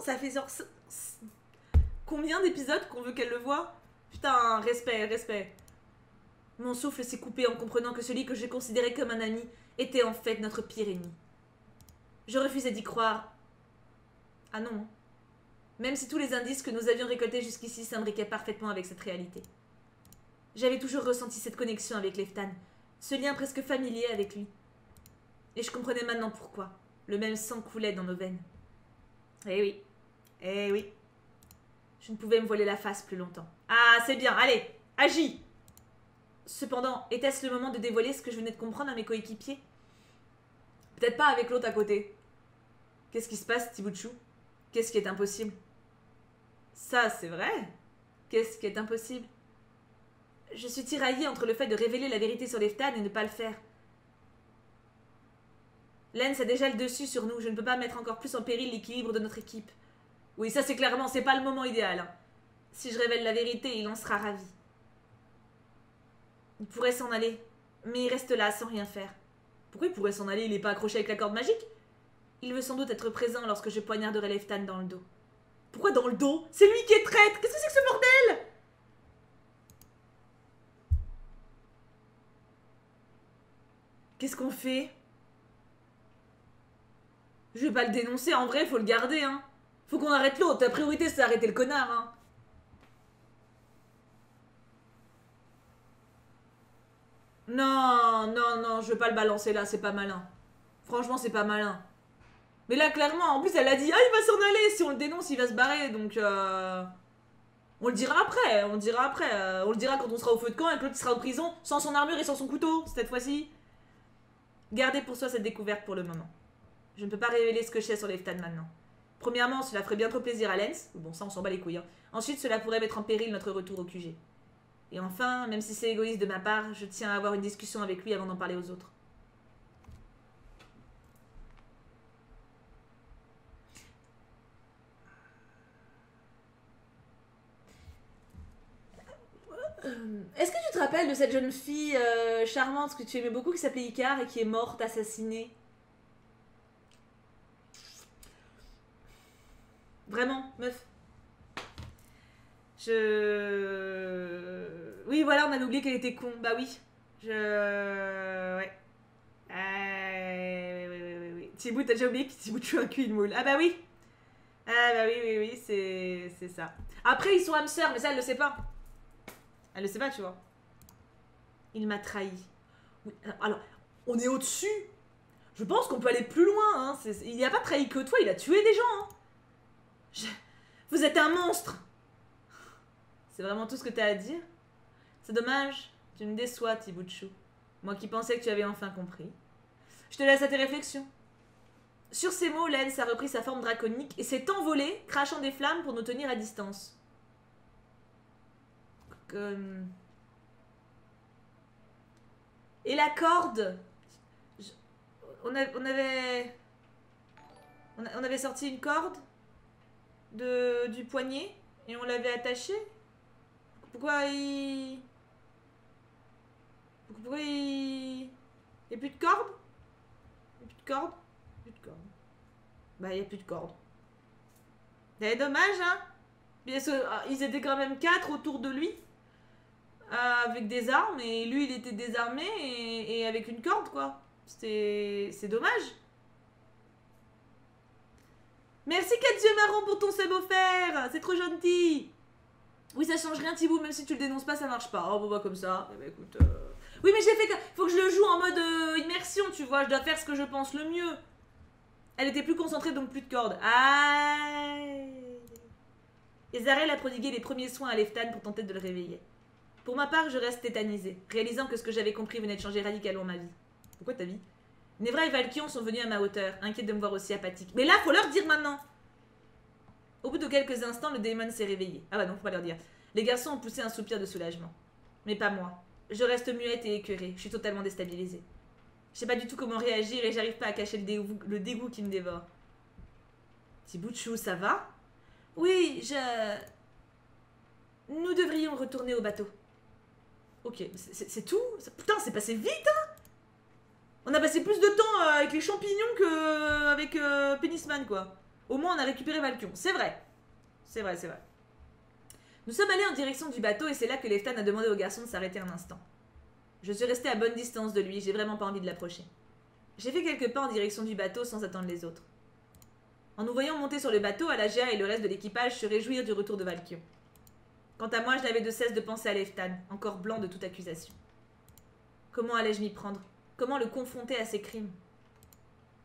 Ça fait genre... Combien d'épisodes qu'on veut qu'elle le voie? Putain, respect, respect. Mon souffle s'est coupé en comprenant que celui que j'ai considéré comme un ami était en fait notre pire ennemi. Je refusais d'y croire. Ah non. Même si tous les indices que nous avions récoltés jusqu'ici s'imbriquaient parfaitement avec cette réalité. J'avais toujours ressenti cette connexion avec Leiftan, ce lien presque familier avec lui. Et je comprenais maintenant pourquoi. Le même sang coulait dans nos veines. Eh oui. Eh oui. Je ne pouvais me voiler la face plus longtemps. Ah, c'est bien, allez, agis. Cependant, était-ce le moment de dévoiler ce que je venais de comprendre à mes coéquipiers? Peut-être pas avec l'autre à côté. Qu'est-ce qui se passe, Tibouchou? Qu'est-ce qui est impossible? Ça, c'est vrai. Qu'est-ce qui est impossible? Je suis tiraillée entre le fait de révéler la vérité sur Leiftan et ne pas le faire. Lens a déjà le dessus sur nous, je ne peux pas mettre encore plus en péril l'équilibre de notre équipe. Oui, ça c'est clairement, c'est pas le moment idéal. Hein. Si je révèle la vérité, il en sera ravi. Il pourrait s'en aller, mais il reste là sans rien faire. Pourquoi il pourrait s'en aller? Il n'est pas accroché avec la corde magique? Il veut sans doute être présent lorsque je poignarderai Leiftan dans le dos. Pourquoi dans le dos? C'est lui qui est traître. Qu'est-ce que c'est que ce bordel? Qu'est-ce qu'on fait? Je vais pas le dénoncer, en vrai, faut le garder, hein. Faut qu'on arrête l'autre, ta priorité c'est d'arrêter le connard, hein. Non, non, non, je veux pas le balancer là, c'est pas malin. Franchement, c'est pas malin. Mais là, clairement, en plus, elle a dit « Ah, il va s'en aller !» Si on le dénonce, il va se barrer, donc... On le dira après, on le dira après. On le dira quand on sera au feu de camp et que l'autre sera en prison, sans son armure et sans son couteau, cette fois-ci. Gardez pour soi cette découverte pour le moment. Je ne peux pas révéler ce que je sais sur Leiftan maintenant. Premièrement, cela ferait bien trop plaisir à Lens. Bon, ça, on s'en bat les couilles. Hein. Ensuite, cela pourrait mettre en péril notre retour au QG. Et enfin, même si c'est égoïste de ma part, je tiens à avoir une discussion avec lui avant d'en parler aux autres. Est-ce que tu te rappelles de cette jeune fille charmante que tu aimais beaucoup, qui s'appelait Icar et qui est morte, assassinée? Vraiment, meuf. Oui, voilà, on avait oublié qu'elle était con. Bah oui. Ouais. Oui. Tibou, t'as déjà oublié que Tibou tue un cul, une moule. Ah bah oui. Ah bah oui, c'est ça. Après, ils sont âmes sœurs, mais ça, elle le sait pas. Elle le sait pas, tu vois. Il m'a trahi. Oui, alors, on est au-dessus. Je pense qu'on peut aller plus loin. Hein. Il n'y a pas trahi que toi, il a tué des gens. Hein. Vous êtes un monstre. C'est vraiment tout ce que t'as à dire? C'est dommage, tu me déçois, Tibouchou. Moi qui pensais que tu avais enfin compris. Je te laisse à tes réflexions. Sur ces mots, Lens a repris sa forme draconique et s'est envolé, crachant des flammes pour nous tenir à distance. Et la corde? On avait sorti une corde du poignet et on l'avait attaché. Pourquoi il n'y a plus de corde? Bah il n'y a plus de corde. C'est dommage, hein. Ils étaient quand même 4 autour de lui avec des armes, et lui il était désarmé et avec une corde, quoi. C'est dommage. Merci 4 yeux marrons pour ton sub offert, c'est trop gentil. Oui, ça change rien, Tibou, même si tu le dénonces pas, ça marche pas. Oh, bon, bah, comme ça. Eh ben, écoute, oui, mais j'ai fait... Faut que je le joue en mode immersion, tu vois. Je dois faire ce que je pense le mieux. Elle était plus concentrée, donc plus de cordes. Aïe. Ezarel a prodigué les premiers soins à Leiftan pour tenter de le réveiller. Pour ma part, je reste tétanisée, réalisant que ce que j'avais compris venait de changer radicalement ma vie. Pourquoi ta vie? Nevra et Valkyon sont venus à ma hauteur, inquiets de me voir aussi apathique. Mais là, faut leur dire maintenant. Au bout de quelques instants, le démon s'est réveillé. Ah bah non, faut pas leur dire. Les garçons ont poussé un soupir de soulagement. Mais pas moi. Je reste muette et écœurée. Je suis totalement déstabilisée. Je sais pas du tout comment réagir et j'arrive pas à cacher le dégoût qui me dévore. Tibouchou, ça va? Oui, nous devrions retourner au bateau. Ok, c'est tout? Putain, c'est passé vite, hein. On a passé plus de temps avec les champignons qu'avec Penisman, quoi. Au moins, on a récupéré Valkyon. C'est vrai. C'est vrai, c'est vrai. Nous sommes allés en direction du bateau et c'est là que Leiftan a demandé au garçon de s'arrêter un instant. Je suis restée à bonne distance de lui, j'ai vraiment pas envie de l'approcher. J'ai fait quelques pas en direction du bateau sans attendre les autres. En nous voyant monter sur le bateau, Alajéa et le reste de l'équipage se réjouirent du retour de Valkyon. Quant à moi, je n'avais de cesse de penser à Leiftan, encore blanc de toute accusation. Comment allais-je m'y prendre? Comment le confronter à ses crimes?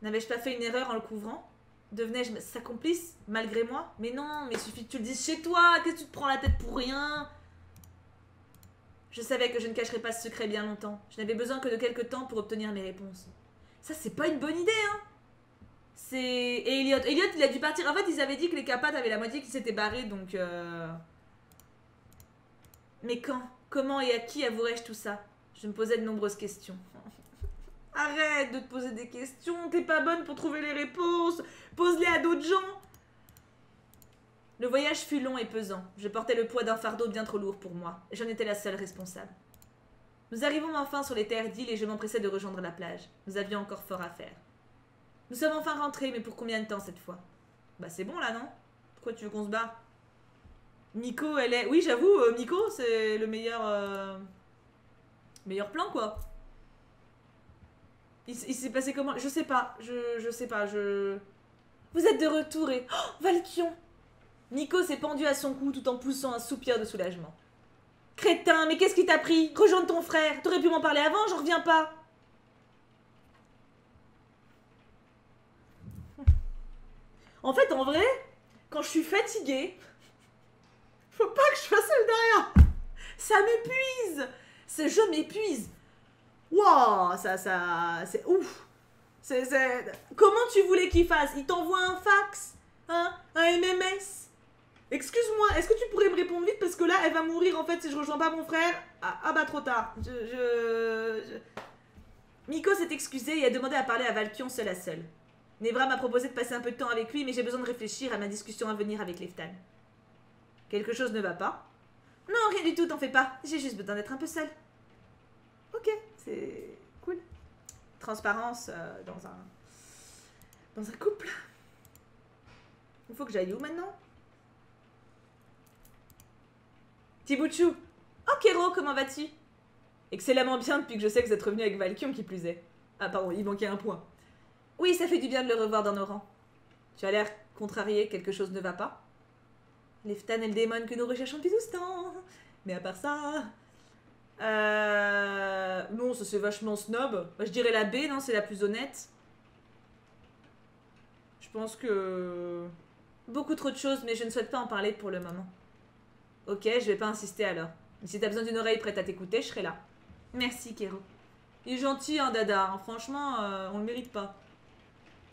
N'avais-je pas fait une erreur en le couvrant? Devenais-je sa complice, malgré moi? Mais non, mais suffit que tu le dises chez toi, qu'est-ce que tu te prends la tête pour rien? Je savais que je ne cacherais pas ce secret bien longtemps. Je n'avais besoin que de quelques temps pour obtenir mes réponses. Ça, c'est pas une bonne idée, hein. C'est... Et Elliot, il a dû partir. En fait, ils avaient dit que les capates avaient la moitié qui s'était barrée, donc... Mais quand? Comment et à qui avouerais-je tout ça? Je me posais de nombreuses questions. Arrête de te poser des questions, t'es pas bonne pour trouver les réponses, pose-les à d'autres gens. Le voyage fut long et pesant, je portais le poids d'un fardeau bien trop lourd pour moi, et j'en étais la seule responsable. Nous arrivons enfin sur les terres d'île et je m'empressais de rejoindre la plage, nous avions encore fort à faire. Nous sommes enfin rentrés, mais pour combien de temps cette fois? Bah c'est bon là, non? Pourquoi tu veux qu'on se barre? Nico, elle est... Oui, j'avoue, Nico, c'est le meilleur... meilleur plan, quoi. Il s'est passé comment? Je sais pas. Je sais pas, je... Vous êtes de retour et... Oh, Valkyon! Nico s'est pendu à son cou tout en poussant un soupir de soulagement. Crétin, mais qu'est-ce qui t'a pris? Rejoins ton frère. T'aurais pu m'en parler avant, j'en reviens pas. En fait, en vrai, quand je suis fatiguée, faut pas que je fasse le derrière. Ça m'épuise. Ce jeu m'épuise. Waouh, c'est ouf. Comment tu voulais qu'il fasse? Il t'envoie un fax, hein, un MMS. Excuse-moi, est-ce que tu pourrais me répondre vite? Parce que là, elle va mourir en fait si je rejoins pas mon frère. Ah bah trop tard. Miiko s'est excusée et a demandé à parler à Valkyon seul à seul. Nevra m'a proposé de passer un peu de temps avec lui, mais j'ai besoin de réfléchir à ma discussion à venir avec Leiftan. Quelque chose ne va pas? Non, rien du tout, t'en fais pas. J'ai juste besoin d'être un peu seule. Ok, c'est cool. Transparence dans un couple. Il faut que j'aille où maintenant? Tibouchou. Oh Kéro, comment vas-tu? Excellemment bien depuis que je sais que vous êtes revenu avec Valkyon qui plus est. Ah pardon, il manquait un point. Oui, ça fait du bien de le revoir dans nos rangs. Tu as l'air contrarié, quelque chose ne va pas? Leiftan est le démon que nous recherchons depuis tout ce temps. Mais à part ça... Non, ça c'est vachement snob. Je dirais la B, non, c'est la plus honnête. Je pense que... Beaucoup trop de choses, mais je ne souhaite pas en parler pour le moment. Ok, je vais pas insister alors. Mais si t'as besoin d'une oreille prête à t'écouter, je serai là. Merci, Kéro. Il est gentil, hein, Dada. Hein, franchement, on le mérite pas.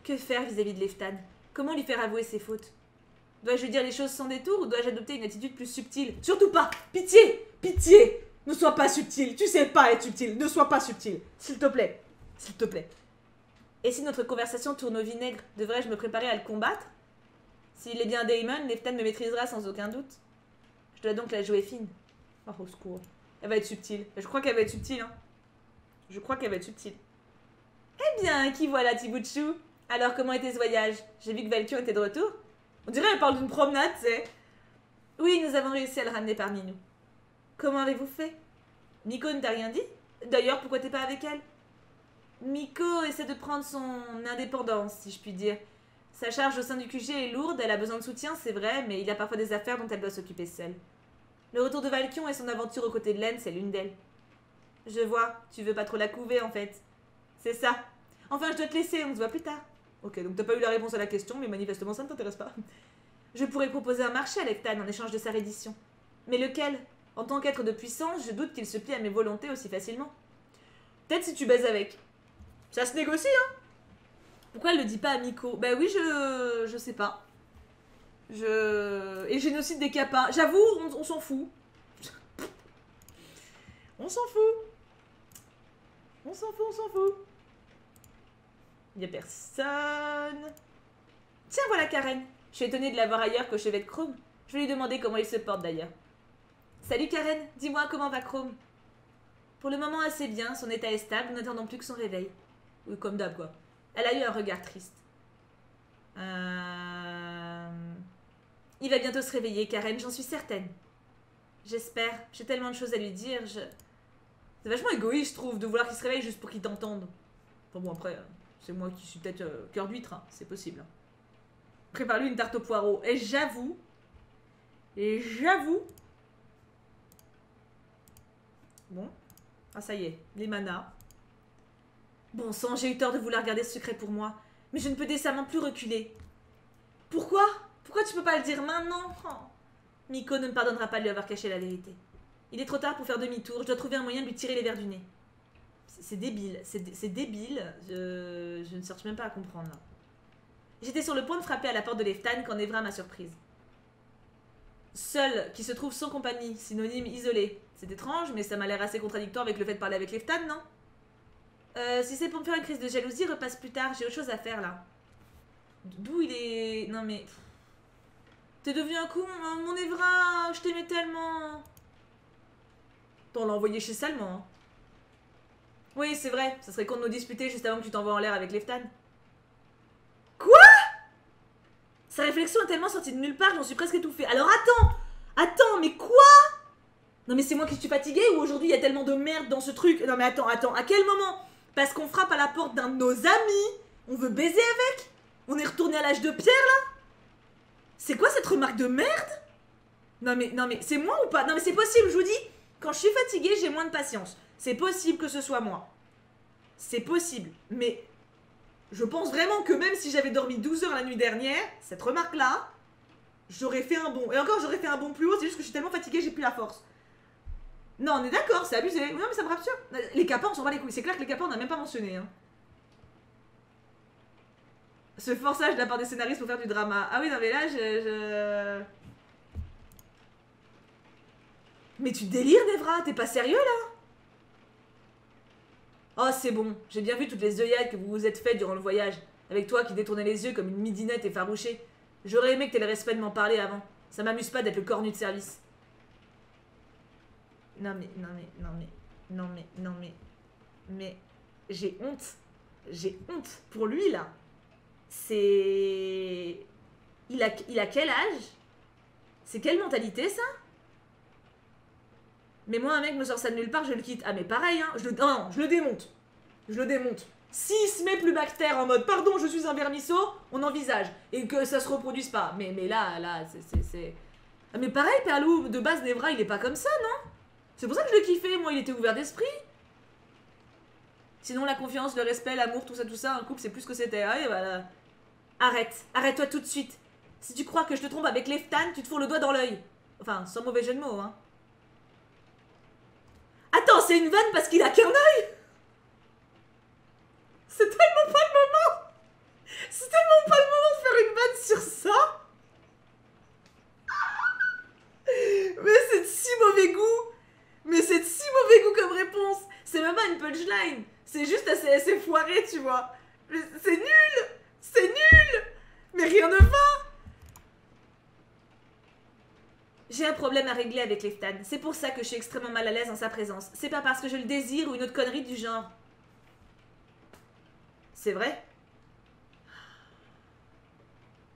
Que faire vis-à-vis de Leiftan? Comment lui faire avouer ses fautes? Dois-je lui dire les choses sans détour ou dois-je adopter une attitude plus subtile? Surtout pas! Pitié! Pitié! Ne sois pas subtil! Tu sais pas être subtil! Ne sois pas subtil! S'il te plaît! S'il te plaît! Et si notre conversation tourne au vinaigre, devrais-je me préparer à le combattre? S'il est bien Damon, Leiftan me maîtrisera sans aucun doute. Je dois donc la jouer fine. Oh, au secours. Elle va être subtile. Je crois qu'elle va être subtile, hein. Je crois qu'elle va être subtile. Eh bien, qui voilà, Tibouchou? Alors, comment était ce voyage? J'ai vu que Valkyon était de retour. On dirait qu'elle parle d'une promenade, c'est... Oui, nous avons réussi à le ramener parmi nous. Comment avez-vous fait? Nico ne t'a rien dit? D'ailleurs, pourquoi t'es pas avec elle? Miiko essaie de prendre son indépendance, si je puis dire. Sa charge au sein du QG est lourde, elle a besoin de soutien, c'est vrai, mais il a parfois des affaires dont elle doit s'occuper seule. Le retour de Valkyon et son aventure aux côtés de Lens, c'est l'une d'elles. Je vois, tu veux pas trop la couver en fait. C'est ça. Enfin, je dois te laisser, on se voit plus tard. Ok, donc t'as pas eu la réponse à la question, mais manifestement ça ne t'intéresse pas. Je pourrais proposer un marché à Leiftan en échange de sa reddition. Mais lequel? En tant qu'être de puissance, je doute qu'il se plie à mes volontés aussi facilement. Peut-être si tu baises avec. Ça se négocie, hein? Pourquoi elle le dit pas à Miiko? Bah oui, je sais pas. Et génocide des capins. J'avoue, on s'en fout. On s'en fout. On s'en fout, on s'en fout. Il y a personne. Tiens, voilà Karen. Je suis étonnée de la voir ailleurs qu'au chevet de Chrome. Je vais lui demander comment il se porte d'ailleurs. Salut Karen, dis-moi comment va Chrome? Pour le moment assez bien, son état est stable, n'attendons plus que son réveil. Oui, comme d'hab quoi. Elle a eu un regard triste. Il va bientôt se réveiller, Karen, j'en suis certaine. J'espère. J'ai tellement de choses à lui dire. C'est vachement égoïste, je trouve, de vouloir qu'il se réveille juste pour qu'il t'entende. Enfin bon, après, c'est moi qui suis peut-être cœur d'huître, hein. C'est possible. Prépare-lui une tarte aux poireaux. Et j'avoue... Bon. Ah, ça y est. Les manas. Bon sang, j'ai eu tort de vouloir garder ce secret pour moi. Mais je ne peux décemment plus reculer. Pourquoi? Pourquoi tu peux pas le dire maintenant? Miiko ne me pardonnera pas de lui avoir caché la vérité. Il est trop tard pour faire demi-tour. Je dois trouver un moyen de lui tirer les vers du nez. C'est débile. C'est débile. Je ne cherche même pas à comprendre. J'étais sur le point de frapper à la porte de Leiftan quand Nevra m'a surprise. Seul, qui se trouve sans compagnie. Synonyme isolé. C'est étrange, mais ça m'a l'air assez contradictoire avec le fait de parler avec Leiftan, non? Si c'est pour me faire une crise de jalousie, repasse plus tard, j'ai autre chose à faire là. D'où il est... Non mais... T'es devenu un con, hein, mon Evra, je t'aimais tellement. T'en l'as envoyé chez Salman. Hein. Oui, c'est vrai, ça serait con de nous disputer juste avant que tu t'envoies en l'air avec Leiftan. Quoi? Sa réflexion est tellement sortie de nulle part, j'en suis presque étouffée. Alors attends, mais quoi? Non mais c'est moi qui suis fatiguée ou aujourd'hui il y a tellement de merde dans ce truc? Non mais attends, à quel moment? Parce qu'on frappe à la porte d'un de nos amis, on veut baiser avec? On est retourné à l'âge de pierre là? C'est quoi cette remarque de merde? Non mais, c'est moi ou pas? Non mais c'est possible, je vous dis, quand je suis fatiguée j'ai moins de patience. C'est possible que ce soit moi. C'est possible, mais... Je pense vraiment que même si j'avais dormi 12 heures la nuit dernière, cette remarque-là, j'aurais fait un bond. Et encore, j'aurais fait un bond plus haut, c'est juste que je suis tellement fatiguée, j'ai plus la force. Non, on est d'accord, c'est abusé. Non, mais ça me rassure. Les capas, on s'en bat les couilles. C'est clair que les capas, on n'a même pas mentionné. Hein. Ce forçage de la part des scénaristes pour faire du drama. Ah oui, non, mais là, Mais tu délires, Nevra, t'es pas sérieux, là? Oh c'est bon, j'ai bien vu toutes les œillades que vous vous êtes faites durant le voyage, avec toi qui détournais les yeux comme une midinette effarouchée. J'aurais aimé que t'aies le respect de m'en parler avant, ça m'amuse pas d'être le cornu de service. Non mais, mais j'ai honte pour lui là. C'est... Il a quel âge? C'est quelle mentalité ça? Mais moi, un mec me sort ça de nulle part, je le quitte. Ah, mais pareil, hein. Je le démonte. Je le démonte. S'il se met plus bactère en mode pardon, je suis un vermisseau, on envisage. Et que ça se reproduise pas. Mais là, c'est. Ah, mais pareil, Perlou, de base, Nevra, il est pas comme ça, non? C'est pour ça que je le kiffais, moi, il était ouvert d'esprit. Sinon, la confiance, le respect, l'amour, tout ça, un couple, c'est plus ce que c'était. Ah, et voilà. Arrête. Arrête-toi tout de suite. Si tu crois que je te trompe avec Leiftan, tu te fourres le doigt dans l'œil. Enfin, sans mauvais jeu de mots, hein. Attends, c'est une vanne parce qu'il a qu'un œil. C'est tellement pas le moment. C'est tellement pas le moment de faire une vanne sur ça. Mais c'est de si mauvais goût. Mais c'est de si mauvais goût comme réponse. C'est même pas une punchline. C'est juste assez foiré, tu vois. C'est nul. C'est nul. Mais rien ne va. J'ai un problème à régler avec Leiftan. C'est pour ça que je suis extrêmement mal à l'aise en sa présence. C'est pas parce que je le désire ou une autre connerie du genre. C'est vrai?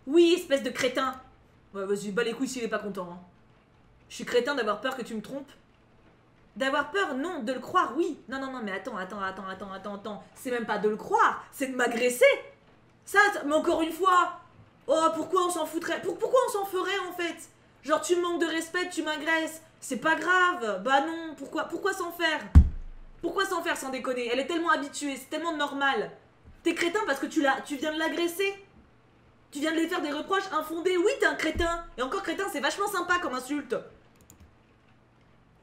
Oui, espèce de crétin. Ouais, vas-y, bats les couilles s'il est pas content. Hein. Je suis crétin d'avoir peur que tu me trompes. D'avoir peur, non. De le croire, oui. Non, mais attends. C'est même pas de le croire, c'est de m'agresser. Ça, mais encore une fois. Oh, pourquoi on s'en foutrait? Pourquoi on s'en ferait, en fait? Genre tu me manques de respect, tu m'agresses, c'est pas grave, bah non, pourquoi s'en faire? Pourquoi s'en faire sans déconner? Elle est tellement habituée, c'est tellement normal. T'es crétin parce que tu viens de l'agresser. Tu viens de lui faire des reproches infondés, oui t'es un crétin. Et encore crétin, c'est vachement sympa comme insulte.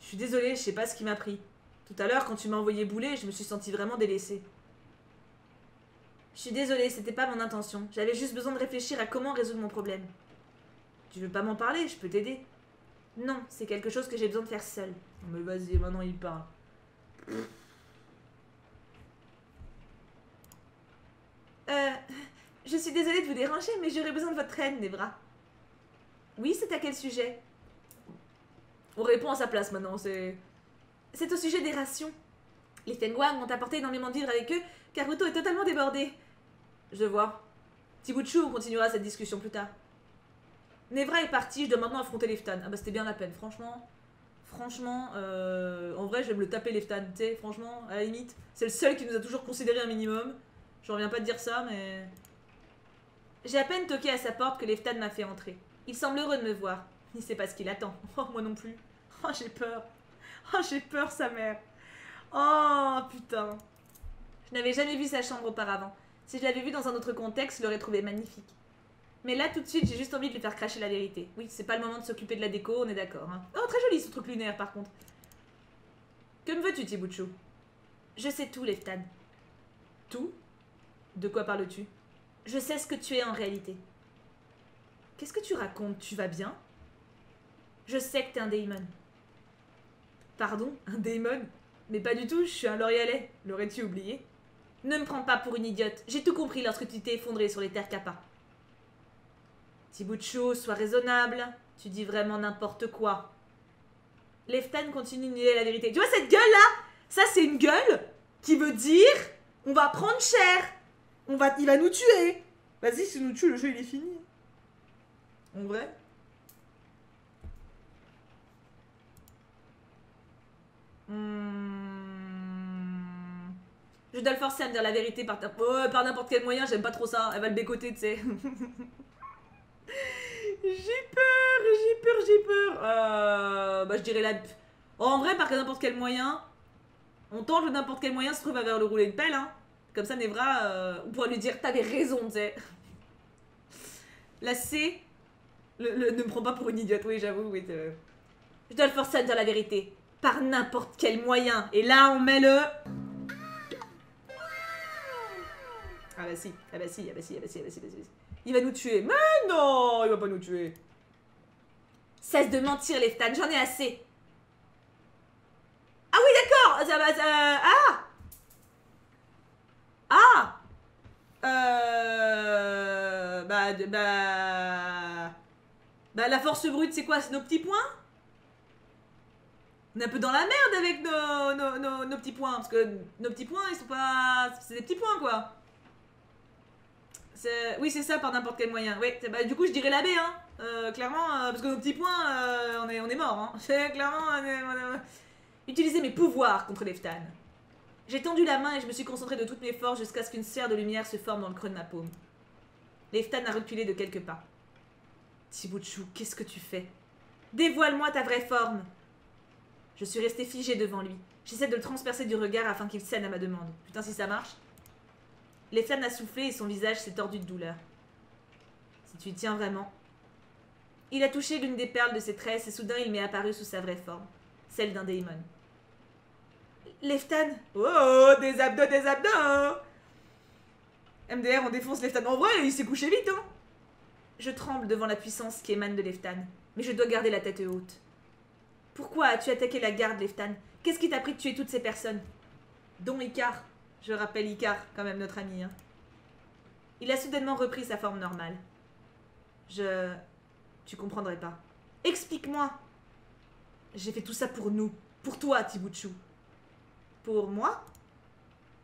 Je suis désolée, je sais pas ce qui m'a pris. Tout à l'heure quand tu m'as envoyé bouler, je me suis sentie vraiment délaissée. Je suis désolée, c'était pas mon intention. J'avais juste besoin de réfléchir à comment résoudre mon problème. Tu veux pas m'en parler? Je peux t'aider. Non, c'est quelque chose que j'ai besoin de faire seule. Mais vas-y, maintenant il parle. Je suis désolée de vous déranger, mais j'aurais besoin de votre aide, Nevra. Oui, c'est à quel sujet? On répond à sa place maintenant, c'est... C'est au sujet des rations. Les Fengwang m'ont apporté énormément de vivres avec eux, car Karuto est totalement débordé. Je vois. Tibouchou, on continuera cette discussion plus tard. Nevra est partie, je dois maintenant affronter Leiftan. Ah bah c'était bien la peine, franchement. En vrai, je vais me le taper Leiftan, tu sais, franchement, à la limite. C'est le seul qui nous a toujours considéré un minimum. J'en reviens pas de dire ça, mais... J'ai à peine toqué à sa porte que Leiftan m'a fait entrer. Il semble heureux de me voir. Il sait pas ce qu'il attend. Oh, moi non plus. Oh, j'ai peur. Oh, j'ai peur, sa mère. Oh, putain. Je n'avais jamais vu sa chambre auparavant. Si je l'avais vue dans un autre contexte, je l'aurais trouvée magnifique. Mais là, tout de suite, j'ai juste envie de lui faire cracher la vérité. Oui, c'est pas le moment de s'occuper de la déco, on est d'accord. Hein. Oh, très joli ce truc lunaire, par contre. Que me veux-tu, Tibouchou? Je sais tout, Leiftan. Tout? De quoi parles-tu? Je sais ce que tu es en réalité. Qu'est-ce que tu racontes? Tu vas bien? Je sais que t'es un Damon. Pardon? Un Damon? Mais pas du tout, je suis un L'Orialais. L'aurais-tu oublié? Ne me prends pas pour une idiote. J'ai tout compris lorsque tu t'es effondré sur les terres Kappa. Tibouchou, sois raisonnable, tu dis vraiment n'importe quoi. Leiftan continue de nier la vérité. Tu vois cette gueule là? Ça c'est une gueule qui veut dire on va prendre cher, il va nous tuer. Vas-y, si nous tue, le jeu il est fini. En vrai? Je dois le forcer à me dire la vérité par n'importe quel moyen, j'aime pas trop ça. Elle va le bécoter, tu sais. J'ai peur. Bah, je dirais la... Oh, en vrai, par n'importe quel moyen, on tente n'importe quel moyen, se trouve à vers le rouler de pelle, hein. Comme ça, Nevra, on pourra lui dire, t'avais raison, tu sais. La C, ne me prends pas pour une idiote, oui, j'avoue, oui. Je dois le forcer à me dire la vérité. Par n'importe quel moyen. Et là, on met le... Ah bah si. Il va nous tuer. Mais non, il va pas nous tuer. Cesse de mentir, Leiftan, j'en ai assez. Ah oui, d'accord. Bah, la force brute, c'est quoi? C'est nos petits points? On est un peu dans la merde avec nos petits points. Parce que nos petits points, ils sont pas... C'est des petits points, quoi. Oui, c'est ça, par n'importe quel moyen. Oui, bah, du coup, je dirais la B, hein. Clairement, parce que nos petits points, on est morts, hein. Clairement, Utiliser mes pouvoirs contre Leiftan. J'ai tendu la main et je me suis concentrée de toutes mes forces jusqu'à ce qu'une sphère de lumière se forme dans le creux de ma paume. Leiftan a reculé de quelques pas. Tibouchou, qu'est-ce que tu fais? Dévoile-moi ta vraie forme. Je suis restée figée devant lui. J'essaie de le transpercer du regard afin qu'il cède à ma demande. Putain, si ça marche. Leiftan a soufflé et son visage s'est tordu de douleur. Si tu y tiens vraiment. Il a touché l'une des perles de ses tresses et soudain il m'est apparu sous sa vraie forme, celle d'un Damon. Leiftan. Oh, des abdos. MDR, on défonce Leiftan. En vrai, il s'est couché vite, hein. Je tremble devant la puissance qui émane de Leiftan, mais je dois garder la tête haute. Pourquoi as-tu attaqué la garde, Leiftan? Qu'est-ce qui t'a pris de tuer toutes ces personnes? Dont Icar. Je rappelle Icar, quand même, notre ami. Hein. Il a soudainement repris sa forme normale. Tu comprendrais pas. Explique-moi. J'ai fait tout ça pour nous. Pour toi, Tibouchou. Pour moi?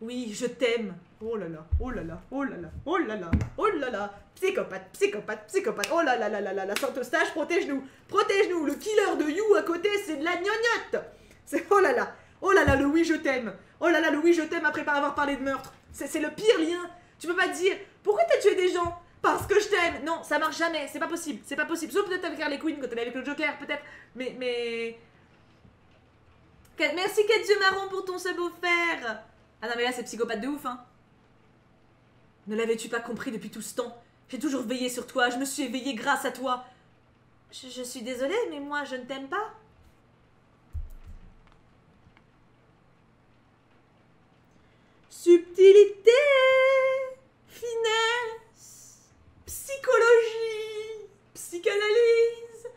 Oui, je t'aime. Oh là là. Psychopathe. Oh là là. Saint-Eustache, protège-nous. Protège-nous. Le killer de You à côté, c'est de la gnognotte. Oh là là, le oui, je t'aime. Après pas avoir parlé de meurtre. C'est le pire lien. Tu peux pas dire, pourquoi t'as tué des gens? Parce que je t'aime. Non, ça marche jamais. C'est pas possible. Sauf peut-être avec Harley Quinn quand elle est avec le Joker, peut-être. Mais... Merci, Quête Dieu Marron, pour ton sub offert. Ah non, mais là, c'est psychopathe de ouf, hein. Ne l'avais-tu pas compris depuis tout ce temps? J'ai toujours veillé sur toi, je me suis éveillée grâce à toi. Je suis désolée, mais moi, je ne t'aime pas. Subtilité, finesse, psychologie, psychanalyse,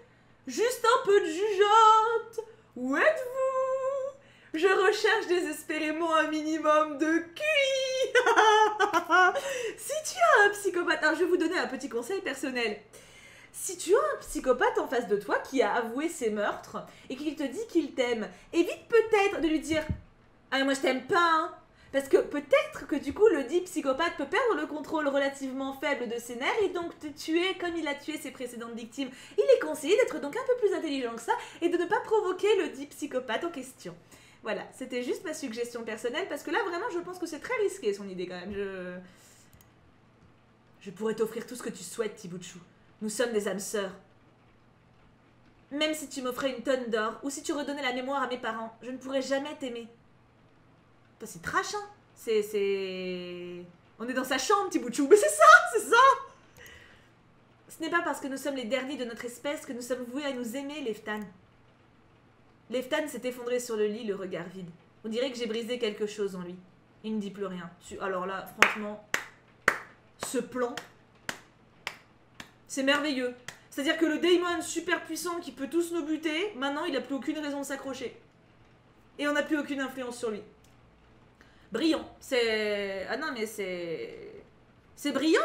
juste un peu de jugeote. Où êtes-vous? Je recherche désespérément un minimum de QI. Si tu as un psychopathe, alors je vais vous donner un petit conseil personnel. Si tu as un psychopathe en face de toi qui a avoué ses meurtres et qu'il te dit qu'il t'aime, évite peut-être de lui dire « Ah, moi je t'aime pas, hein !» Parce que peut-être que du coup le dit psychopathe peut perdre le contrôle relativement faible de ses nerfs et donc te tuer comme il a tué ses précédentes victimes. Il est conseillé d'être donc un peu plus intelligent que ça et de ne pas provoquer le dit psychopathe en question. Voilà, c'était juste ma suggestion personnelle parce que là vraiment je pense que c'est très risqué son idée quand même. Je pourrais t'offrir tout ce que tu souhaites, Tibouchou. Nous sommes des âmes sœurs. Même si tu m'offrais une tonne d'or ou si tu redonnais la mémoire à mes parents, je ne pourrais jamais t'aimer. C'est trash, hein. On est dans sa chambre, Tibouchou. Mais c'est ça. Ce n'est pas parce que nous sommes les derniers de notre espèce que nous sommes voués à nous aimer, Leiftan. Leiftan s'est effondré sur le lit, le regard vide. On dirait que j'ai brisé quelque chose en lui. Il ne dit plus rien. Alors là, franchement, ce plan, c'est merveilleux. C'est-à-dire que le Damon super puissant qui peut tous nous buter, maintenant, il n'a plus aucune raison de s'accrocher. Et on n'a plus aucune influence sur lui. Brillant, c'est... Ah non, mais c'est... C'est brillant.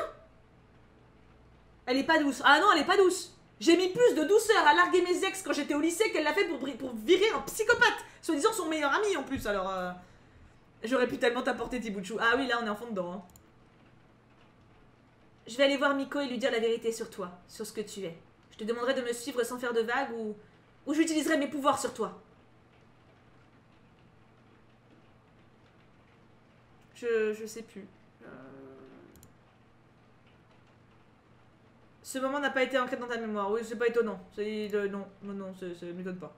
Elle est pas douce. Ah non, elle est pas douce. J'ai mis plus de douceur à larguer mes ex quand j'étais au lycée qu'elle l'a fait pour virer un psychopathe. Soi-disant son meilleur ami en plus, alors... J'aurais pu tellement t'apporter, Tibouchou. Ah oui, là, on est en fond dedans. Hein. Je vais aller voir Miiko et lui dire la vérité sur toi, sur ce que tu es. Je te demanderai de me suivre sans faire de vagues ou j'utiliserai mes pouvoirs sur toi. Je sais plus. Ce moment n'a pas été ancré dans ta mémoire. Oui, c'est pas étonnant. Non, ça ne m'étonne pas.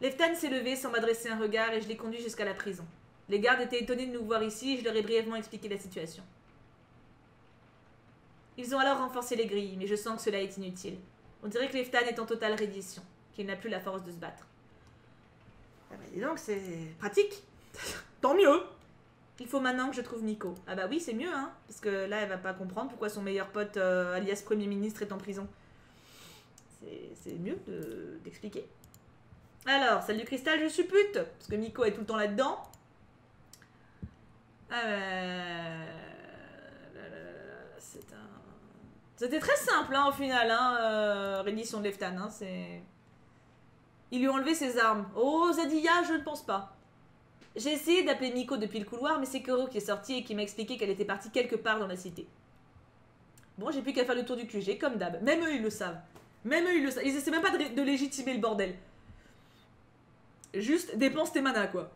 Leiftan s'est levé sans m'adresser un regard et je l'ai conduit jusqu'à la prison. Les gardes étaient étonnés de nous voir ici et je leur ai brièvement expliqué la situation. Ils ont alors renforcé les grilles, mais je sens que cela est inutile. On dirait que Leiftan est en totale reddition, qu'il n'a plus la force de se battre. Ah bah dis donc, c'est pratique. Tant mieux. Il faut maintenant que je trouve Nico. Ah bah oui, c'est mieux, hein, parce que là, elle va pas comprendre pourquoi son meilleur pote, alias Premier ministre, est en prison. C'est mieux d'expliquer. Alors, salle du cristal, je suppute, parce que Nico est tout le temps là-dedans. C'était très simple, hein, au final, hein, reddition de Leiftan, hein, c'est... Ils lui ont enlevé ses armes. Oh, Zadilla, je ne pense pas. J'ai essayé d'appeler Miiko depuis le couloir, mais c'est Kéro qui est sorti et qui m'a expliqué qu'elle était partie quelque part dans la cité. Bon, j'ai plus qu'à faire le tour du QG, comme d'hab. Même eux, ils le savent. Ils essaient même pas de légitimer le bordel. Juste, dépense tes manas, quoi.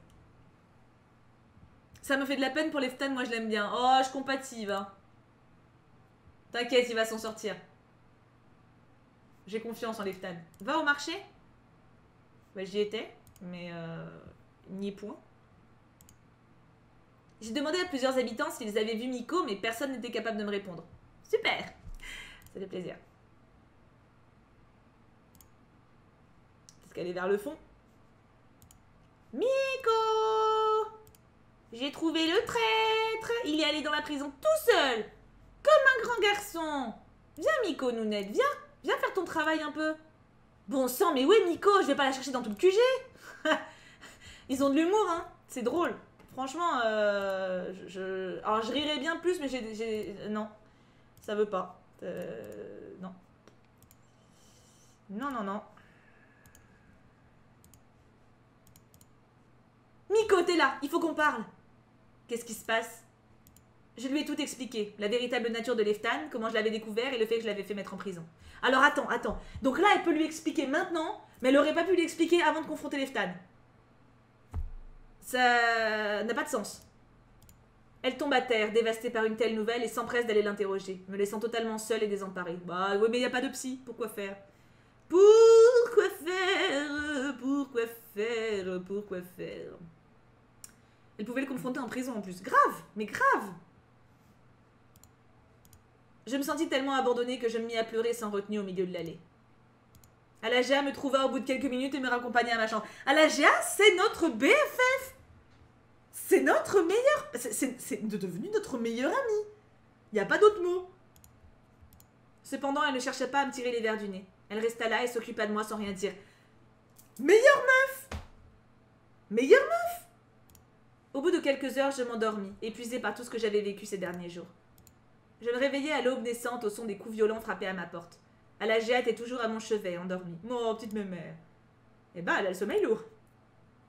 Ça me fait de la peine pour Leiftan, moi je l'aime bien. Oh, je compatis, va. T'inquiète, il va s'en sortir. J'ai confiance en Leiftan. Va au marché? Bah, j'y étais, mais n'y est point. J'ai demandé à plusieurs habitants s'ils avaient vu Miiko, mais personne n'était capable de me répondre. Super! Ça fait plaisir. Parce qu'elle est vers le fond. Miiko! J'ai trouvé le traître! Il est allé dans la prison tout seul! Comme un grand garçon! Viens Miiko, Nounette, viens! Viens faire ton travail un peu! Bon sang, mais où est Miiko? Je vais pas la chercher dans tout le QG! Ils ont de l'humour, hein! C'est drôle! Franchement, alors, je rirais bien plus, mais non, ça veut pas. Non. Non. Miiko, t'es là, il faut qu'on parle. Qu'est-ce qui se passe? Je lui ai tout expliqué. La véritable nature de Leiftan, comment je l'avais découvert et le fait que je l'avais fait mettre en prison. Alors attends. Donc là, elle peut lui expliquer maintenant, mais elle aurait pas pu l'expliquer avant de confronter Leiftan. Ça n'a pas de sens. Elle tombe à terre, dévastée par une telle nouvelle et s'empresse d'aller l'interroger, me laissant totalement seule et désemparée. Bah oui, mais y a pas de psy, pourquoi faire? Pourquoi faire? Elle pouvait le confronter en prison en plus. Grave, mais grave! Je me sentis tellement abandonnée que je me mis à pleurer sans retenue au milieu de l'allée. Alajéa me trouva au bout de quelques minutes et me raccompagna à ma chambre. Alajéa, c'est notre BFF! C'est notre meilleur... C'est devenu notre meilleur ami. Il n'y a pas d'autre mot. Cependant, elle ne chercha pas à me tirer les verres du nez. Elle resta là et s'occupa de moi sans rien dire. Meilleure meuf! Au bout de quelques heures, je m'endormis, épuisée par tout ce que j'avais vécu ces derniers jours. Je me réveillais à l'aube naissante au son des coups violents frappés à ma porte. Alajéa était toujours à mon chevet, endormie. Oh, petite mémère. Eh ben, elle a le sommeil lourd.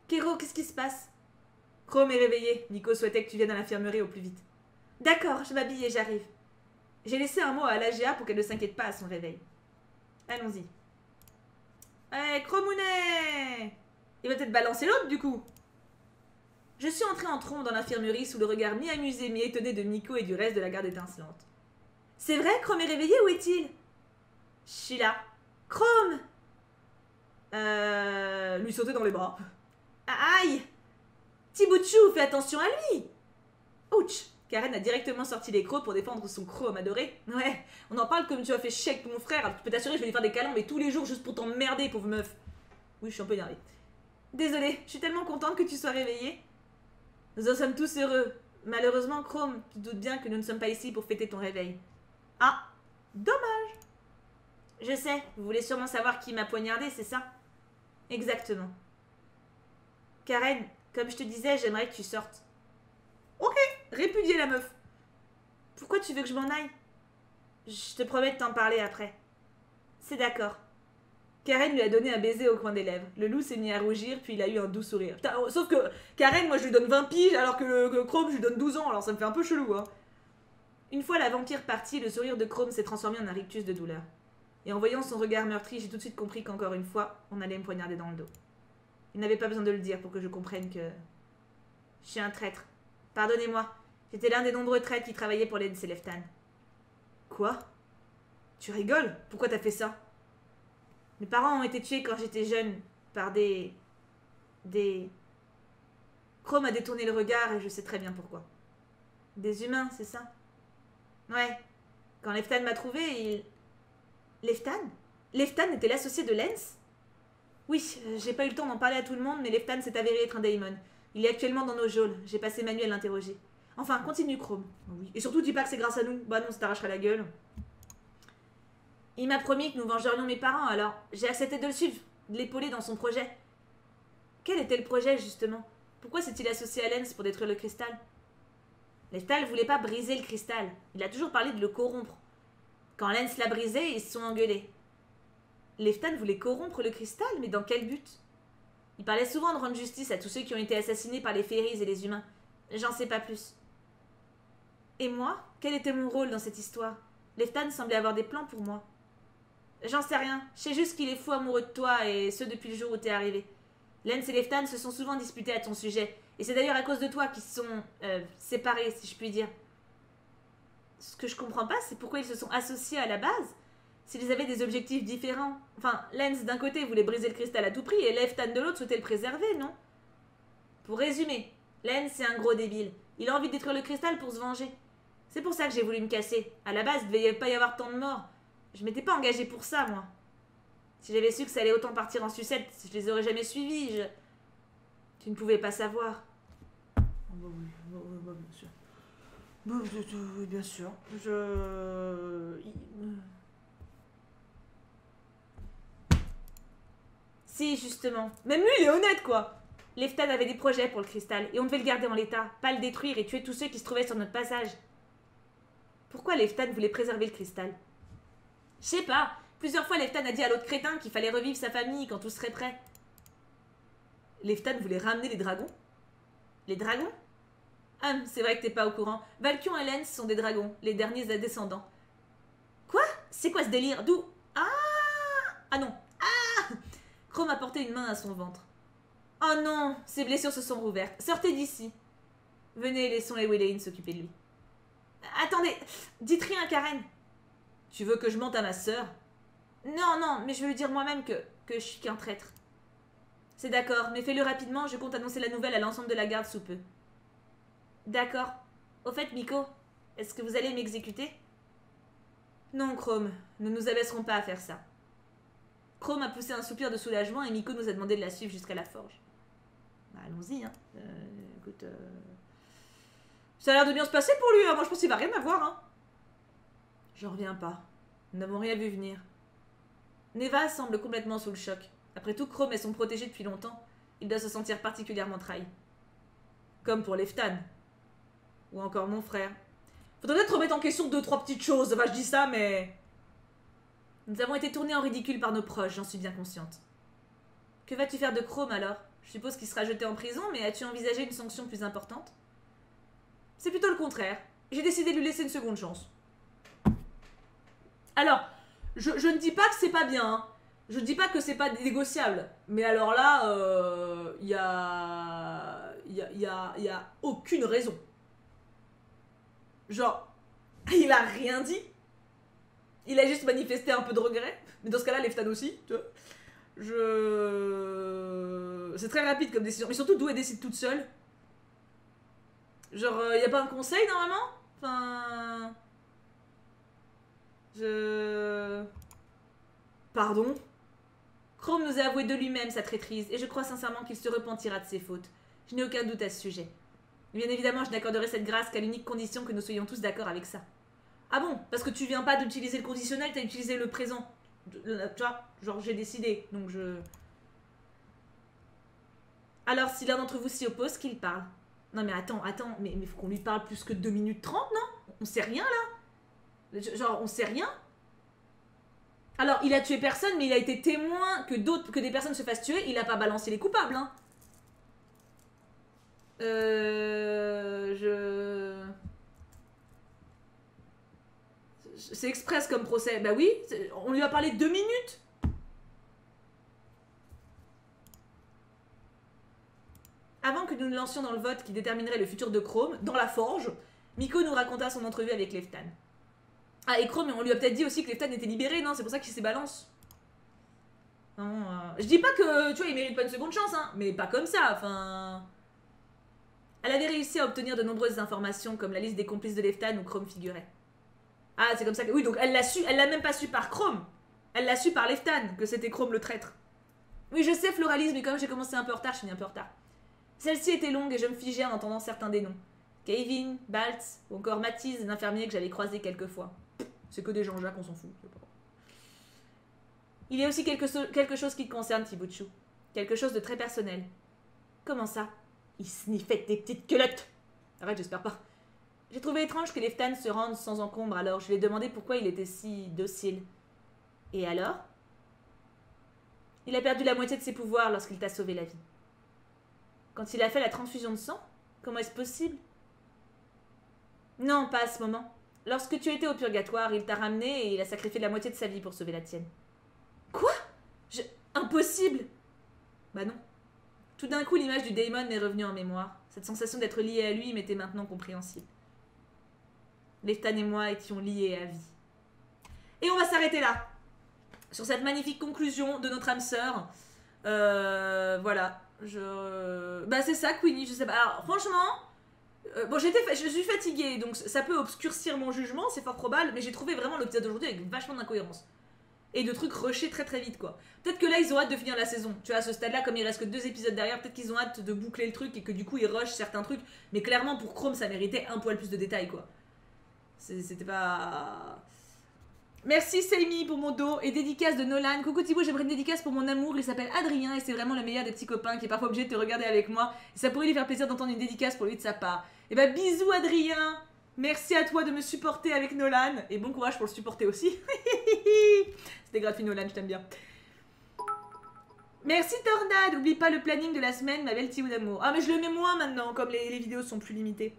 Kéro, qu'est-ce qui se passe? Chrome est réveillé. Nico souhaitait que tu viennes à l'infirmerie au plus vite. D'accord, je m'habille et j'arrive. J'ai laissé un mot à Alajéa pour qu'elle ne s'inquiète pas à son réveil. Allons-y. Hey, Chromounet! Il va peut-être balancer l'autre, du coup. Je suis entrée en trompe dans l'infirmerie sous le regard mi-amusé, mi-étonné de Miiko et du reste de la garde étincelante. C'est vrai, Chrome est réveillé, où est-il? Je suis là. Chrome! Lui sauter dans les bras. Aïe! Tibouchou, fais attention à lui! Ouch! Karen a directement sorti les crocs pour défendre son Chrome adoré. Ouais, on en parle comme tu as fait chèque mon frère. Alors, tu peux t'assurer, je vais lui faire des câlins, mais tous les jours juste pour t'emmerder, pauvre meuf. Oui, je suis un peu énervée. Désolée, je suis tellement contente que tu sois réveillée. Nous en sommes tous heureux. Malheureusement, Chrome, tu te doutes bien que nous ne sommes pas ici pour fêter ton réveil. Ah, dommage. Je sais, vous voulez sûrement savoir qui m'a poignardée, c'est ça? Exactement. Karen, comme je te disais, j'aimerais que tu sortes. Ok, répudier la meuf. Pourquoi tu veux que je m'en aille? Je te promets de t'en parler après. C'est d'accord. Karen lui a donné un baiser au coin des lèvres. Le loup s'est mis à rougir, puis il a eu un doux sourire. Putain, sauf que Karen, moi, je lui donne 20 piges, alors que le Chrome, je lui donne 12 ans, alors ça me fait un peu chelou, hein. Une fois la vampire partie, le sourire de Chrome s'est transformé en un rictus de douleur. Et en voyant son regard meurtri, j'ai tout de suite compris qu'encore une fois, on allait me poignarder dans le dos. Il n'avait pas besoin de le dire pour que je comprenne que... Je suis un traître. Pardonnez-moi, j'étais l'un des nombreux traîtres qui travaillaient pour l'aide Leiftan. Quoi? Tu rigoles? Pourquoi t'as fait ça? Mes parents ont été tués quand j'étais jeune par des... Chrome a détourné le regard et je sais très bien pourquoi. Des humains, c'est ça? Ouais. Quand Leiftan m'a trouvé, il... Leiftan? Leiftan était l'associé de Lens? Oui, j'ai pas eu le temps d'en parler à tout le monde, mais Leiftan s'est avéré être un Damon. Il est actuellement dans nos geôles. J'ai passé Manuel l'interroger. Enfin, continue, Chrome. Oui. Et surtout, dis pas que c'est grâce à nous. Bah non, ça t'arrachera la gueule. Il m'a promis que nous vengerions mes parents, alors j'ai accepté de le suivre, de l'épauler dans son projet. Quel était le projet, justement? Pourquoi s'est-il associé à Lens pour détruire le cristal? Leiftan ne voulait pas briser le cristal. Il a toujours parlé de le corrompre. Quand Lens l'a brisé, ils se sont engueulés. Leiftan voulait corrompre le cristal, mais dans quel but? Il parlait souvent de rendre justice à tous ceux qui ont été assassinés par les féeries et les humains. J'en sais pas plus. Et moi? Quel était mon rôle dans cette histoire? Leiftan semblait avoir des plans pour moi. J'en sais rien. Je sais juste qu'il est fou amoureux de toi, et ce depuis le jour où t'es arrivé. Lens et Leiftan se sont souvent disputés à ton sujet, et c'est d'ailleurs à cause de toi qu'ils se sont séparés, si je puis dire. Ce que je comprends pas, c'est pourquoi ils se sont associés à la base, s'ils avaient des objectifs différents. Enfin, Lens d'un côté voulait briser le cristal à tout prix, et Leiftan de l'autre souhaitait le préserver, non? Pour résumer, Lens c'est un gros débile. Il a envie de détruire le cristal pour se venger. C'est pour ça que j'ai voulu me casser. À la base, il ne devait pas y avoir tant de morts. Je m'étais pas engagée pour ça, moi. Si j'avais su que ça allait autant partir en sucette, je les aurais jamais suivis, je... Tu ne pouvais pas savoir. Bon, bien sûr. Bien sûr. Si, justement. Même lui, il est honnête, quoi. Leiftan avait des projets pour le cristal, et on devait le garder en l'état, pas le détruire et tuer tous ceux qui se trouvaient sur notre passage. Pourquoi Leiftan voulait préserver le cristal? Je sais pas. Plusieurs fois, Leiftan a dit à l'autre crétin qu'il fallait revivre sa famille quand tout serait prêt. Leiftan voulait ramener les dragons? Les dragons? Ah, c'est vrai que t'es pas au courant. Valkyon et Lens sont des dragons, les derniers descendants. Quoi? C'est quoi ce délire? D'où? Ah non. Chrome a porté une main à son ventre. Oh non, ses blessures se sont rouvertes. Sortez d'ici. Venez, laissons Eweline s'occuper de lui. Attendez, dites rien à Karen. Tu veux que je mente à ma sœur? Non, mais je veux lui dire moi-même que je suis qu'un traître. C'est d'accord, mais fais-le rapidement, je compte annoncer la nouvelle à l'ensemble de la garde sous peu. D'accord. Au fait, Miiko, est-ce que vous allez m'exécuter? Non, Chrome, nous ne nous abaisserons pas à faire ça. Chrome a poussé un soupir de soulagement et Miiko nous a demandé de la suivre jusqu'à la forge. Bah, allons-y, hein. Écoute... Ça a l'air de bien se passer pour lui, hein. Moi je pense qu'il va rien avoir, hein. J'en reviens pas. Nous n'avons rien vu venir. Neva semble complètement sous le choc. Après tout, Chrome est son protégé depuis longtemps. Il doit se sentir particulièrement trahi. Comme pour Leiftan. Ou encore mon frère. Faudrait peut-être remettre en question deux, trois petites choses. Enfin, je dis ça, mais... Nous avons été tournés en ridicule par nos proches, j'en suis bien consciente. Que vas-tu faire de Chrome, alors? Je suppose qu'il sera jeté en prison, mais as-tu envisagé une sanction plus importante? C'est plutôt le contraire. J'ai décidé de lui laisser une seconde chance. Alors, je ne dis pas que c'est pas bien, hein. Je ne dis pas que c'est pas négociable, mais alors là, il y a aucune raison. Genre, il a rien dit, il a juste manifesté un peu de regret, mais dans ce cas-là, Leiftan aussi, tu vois. C'est très rapide comme décision, mais surtout d'où elle décide toute seule. Genre, il n'y a pas un conseil normalement? Enfin... Pardon? Chrome nous a avoué de lui-même sa traîtrise, et je crois sincèrement qu'il se repentira de ses fautes. Je n'ai aucun doute à ce sujet. Bien évidemment, je n'accorderai cette grâce qu'à l'unique condition que nous soyons tous d'accord avec ça. Ah bon? Parce que tu viens pas d'utiliser le conditionnel, t'as utilisé le présent. Tu vois? Genre, j'ai décidé, donc je... Alors, si l'un d'entre vous s'y oppose, qu'il parle. Non mais attends, mais faut qu'on lui parle plus que 2 minutes 30, non? On sait rien, là? Genre, on sait rien. Alors, il a tué personne, mais il a été témoin que des personnes se fassent tuer. Il a pas balancé les coupables, hein. C'est express comme procès. Bah oui, on lui a parlé 2 minutes. Avant que nous nous lancions dans le vote qui déterminerait le futur de Chrome, dans la forge, Miiko nous raconta son entrevue avec Leiftan. Ah, et Chrome, on lui a peut-être dit aussi que Leiftan était libéré, non? C'est pour ça qu'il s'est balancé. Non, je dis pas que, tu vois, il mérite pas une seconde chance, hein, mais pas comme ça, enfin... Elle avait réussi à obtenir de nombreuses informations, comme la liste des complices de Leiftan où Chrome figurait. Ah, c'est comme ça que... Oui, donc elle l'a su, elle l'a même pas su par Chrome. Elle l'a su par Leiftan, que c'était Chrome le traître. Oui, je sais, Floralise, mais comme j'ai commencé un peu en retard, je suis un peu en retard. Celle-ci était longue et je me figeais en entendant certains des noms. Kevin, Baltz, ou encore Mathis, l'infirmier que j'avais croisé quelques fois. C'est que des Jean-Jacques, on s'en fout, je sais pas. Il y a aussi quelque chose qui te concerne, Tibouchou. Quelque chose de très personnel. Comment ça? Il sniffait tes petites culottes. Arrête, j'espère pas. J'ai trouvé étrange que Leiftan se rende sans encombre, alors je lui ai demandé pourquoi il était si docile. Et alors? Il a perdu la moitié de ses pouvoirs lorsqu'il t'a sauvé la vie. Quand il a fait la transfusion de sang? Comment est-ce possible? Non, pas à ce moment. Lorsque tu étais au purgatoire, il t'a ramené et il a sacrifié la moitié de sa vie pour sauver la tienne. Quoi? Impossible! Bah non. Tout d'un coup, l'image du Damon m'est revenue en mémoire. Cette sensation d'être lié à lui m'était maintenant compréhensible. Leiftan et moi étions liés à vie. Et on va s'arrêter là. Sur cette magnifique conclusion de notre âme sœur. Voilà. Bah c'est ça, Queenie, je sais pas. Alors franchement... bon, je suis fatiguée, donc ça peut obscurcir mon jugement, c'est fort probable, mais j'ai trouvé vraiment l'épisode d'aujourd'hui avec vachement d'incohérences. Et de trucs rushés très très vite, quoi. Peut-être que là, ils ont hâte de finir la saison. Tu vois, à ce stade-là, comme il reste que 2 épisodes derrière, peut-être qu'ils ont hâte de boucler le truc et que du coup, ils rushent certains trucs. Mais clairement, pour Chrome, ça méritait un poil plus de détails, quoi. C'était pas... Merci, Sammy, pour mon dos et dédicace de Nolan. Coucou Thibaut, j'aimerais une dédicace pour mon amour. Il s'appelle Adrien et c'est vraiment le meilleur des petits copains qui est parfois obligé de te regarder avec moi. Et ça pourrait lui faire plaisir d'entendre une dédicace pour lui de sa part. Et bah, bisous, Adrien. Merci à toi de me supporter avec Nolan. Et bon courage pour le supporter aussi. C'était gratuit, Nolan, je t'aime bien. Merci, Tornade. N'oublie pas le planning de la semaine, ma belle Thibaut d'amour. Ah, mais je le mets moins maintenant, comme les vidéos sont plus limitées.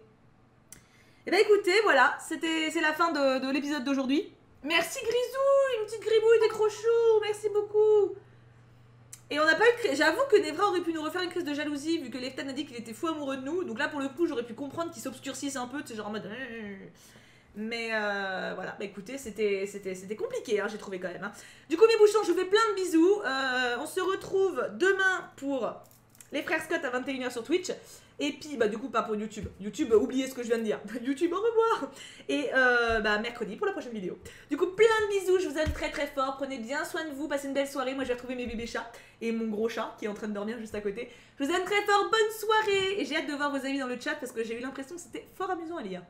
Et bah, écoutez, voilà. C'est la fin de l'épisode d'aujourd'hui. Merci Grisouille, une petite gribouille des crochous, merci beaucoup. Et on n'a pas eu... J'avoue que Nevra aurait pu nous refaire une crise de jalousie vu que Leiftan a dit qu'il était fou amoureux de nous. Donc là pour le coup j'aurais pu comprendre qu'il s'obscurcisse un peu, tu sais, genre en mode... Mais voilà, bah écoutez, c'était compliqué, hein, j'ai trouvé quand même. Hein. Du coup mes bouchons, je vous fais plein de bisous. On se retrouve demain pour les frères Scott à 21 h sur Twitch. Et puis, bah du coup, pas pour YouTube. YouTube, oubliez ce que je viens de dire. YouTube, au revoir. Et bah mercredi pour la prochaine vidéo. Du coup, plein de bisous. Je vous aime très très fort. Prenez bien soin de vous. Passez une belle soirée. Moi, je vais retrouver mes bébés chats et mon gros chat qui est en train de dormir juste à côté. Je vous aime très fort. Bonne soirée. Et j'ai hâte de voir vos avis dans le chat parce que j'ai eu l'impression que c'était fort amusant à lire.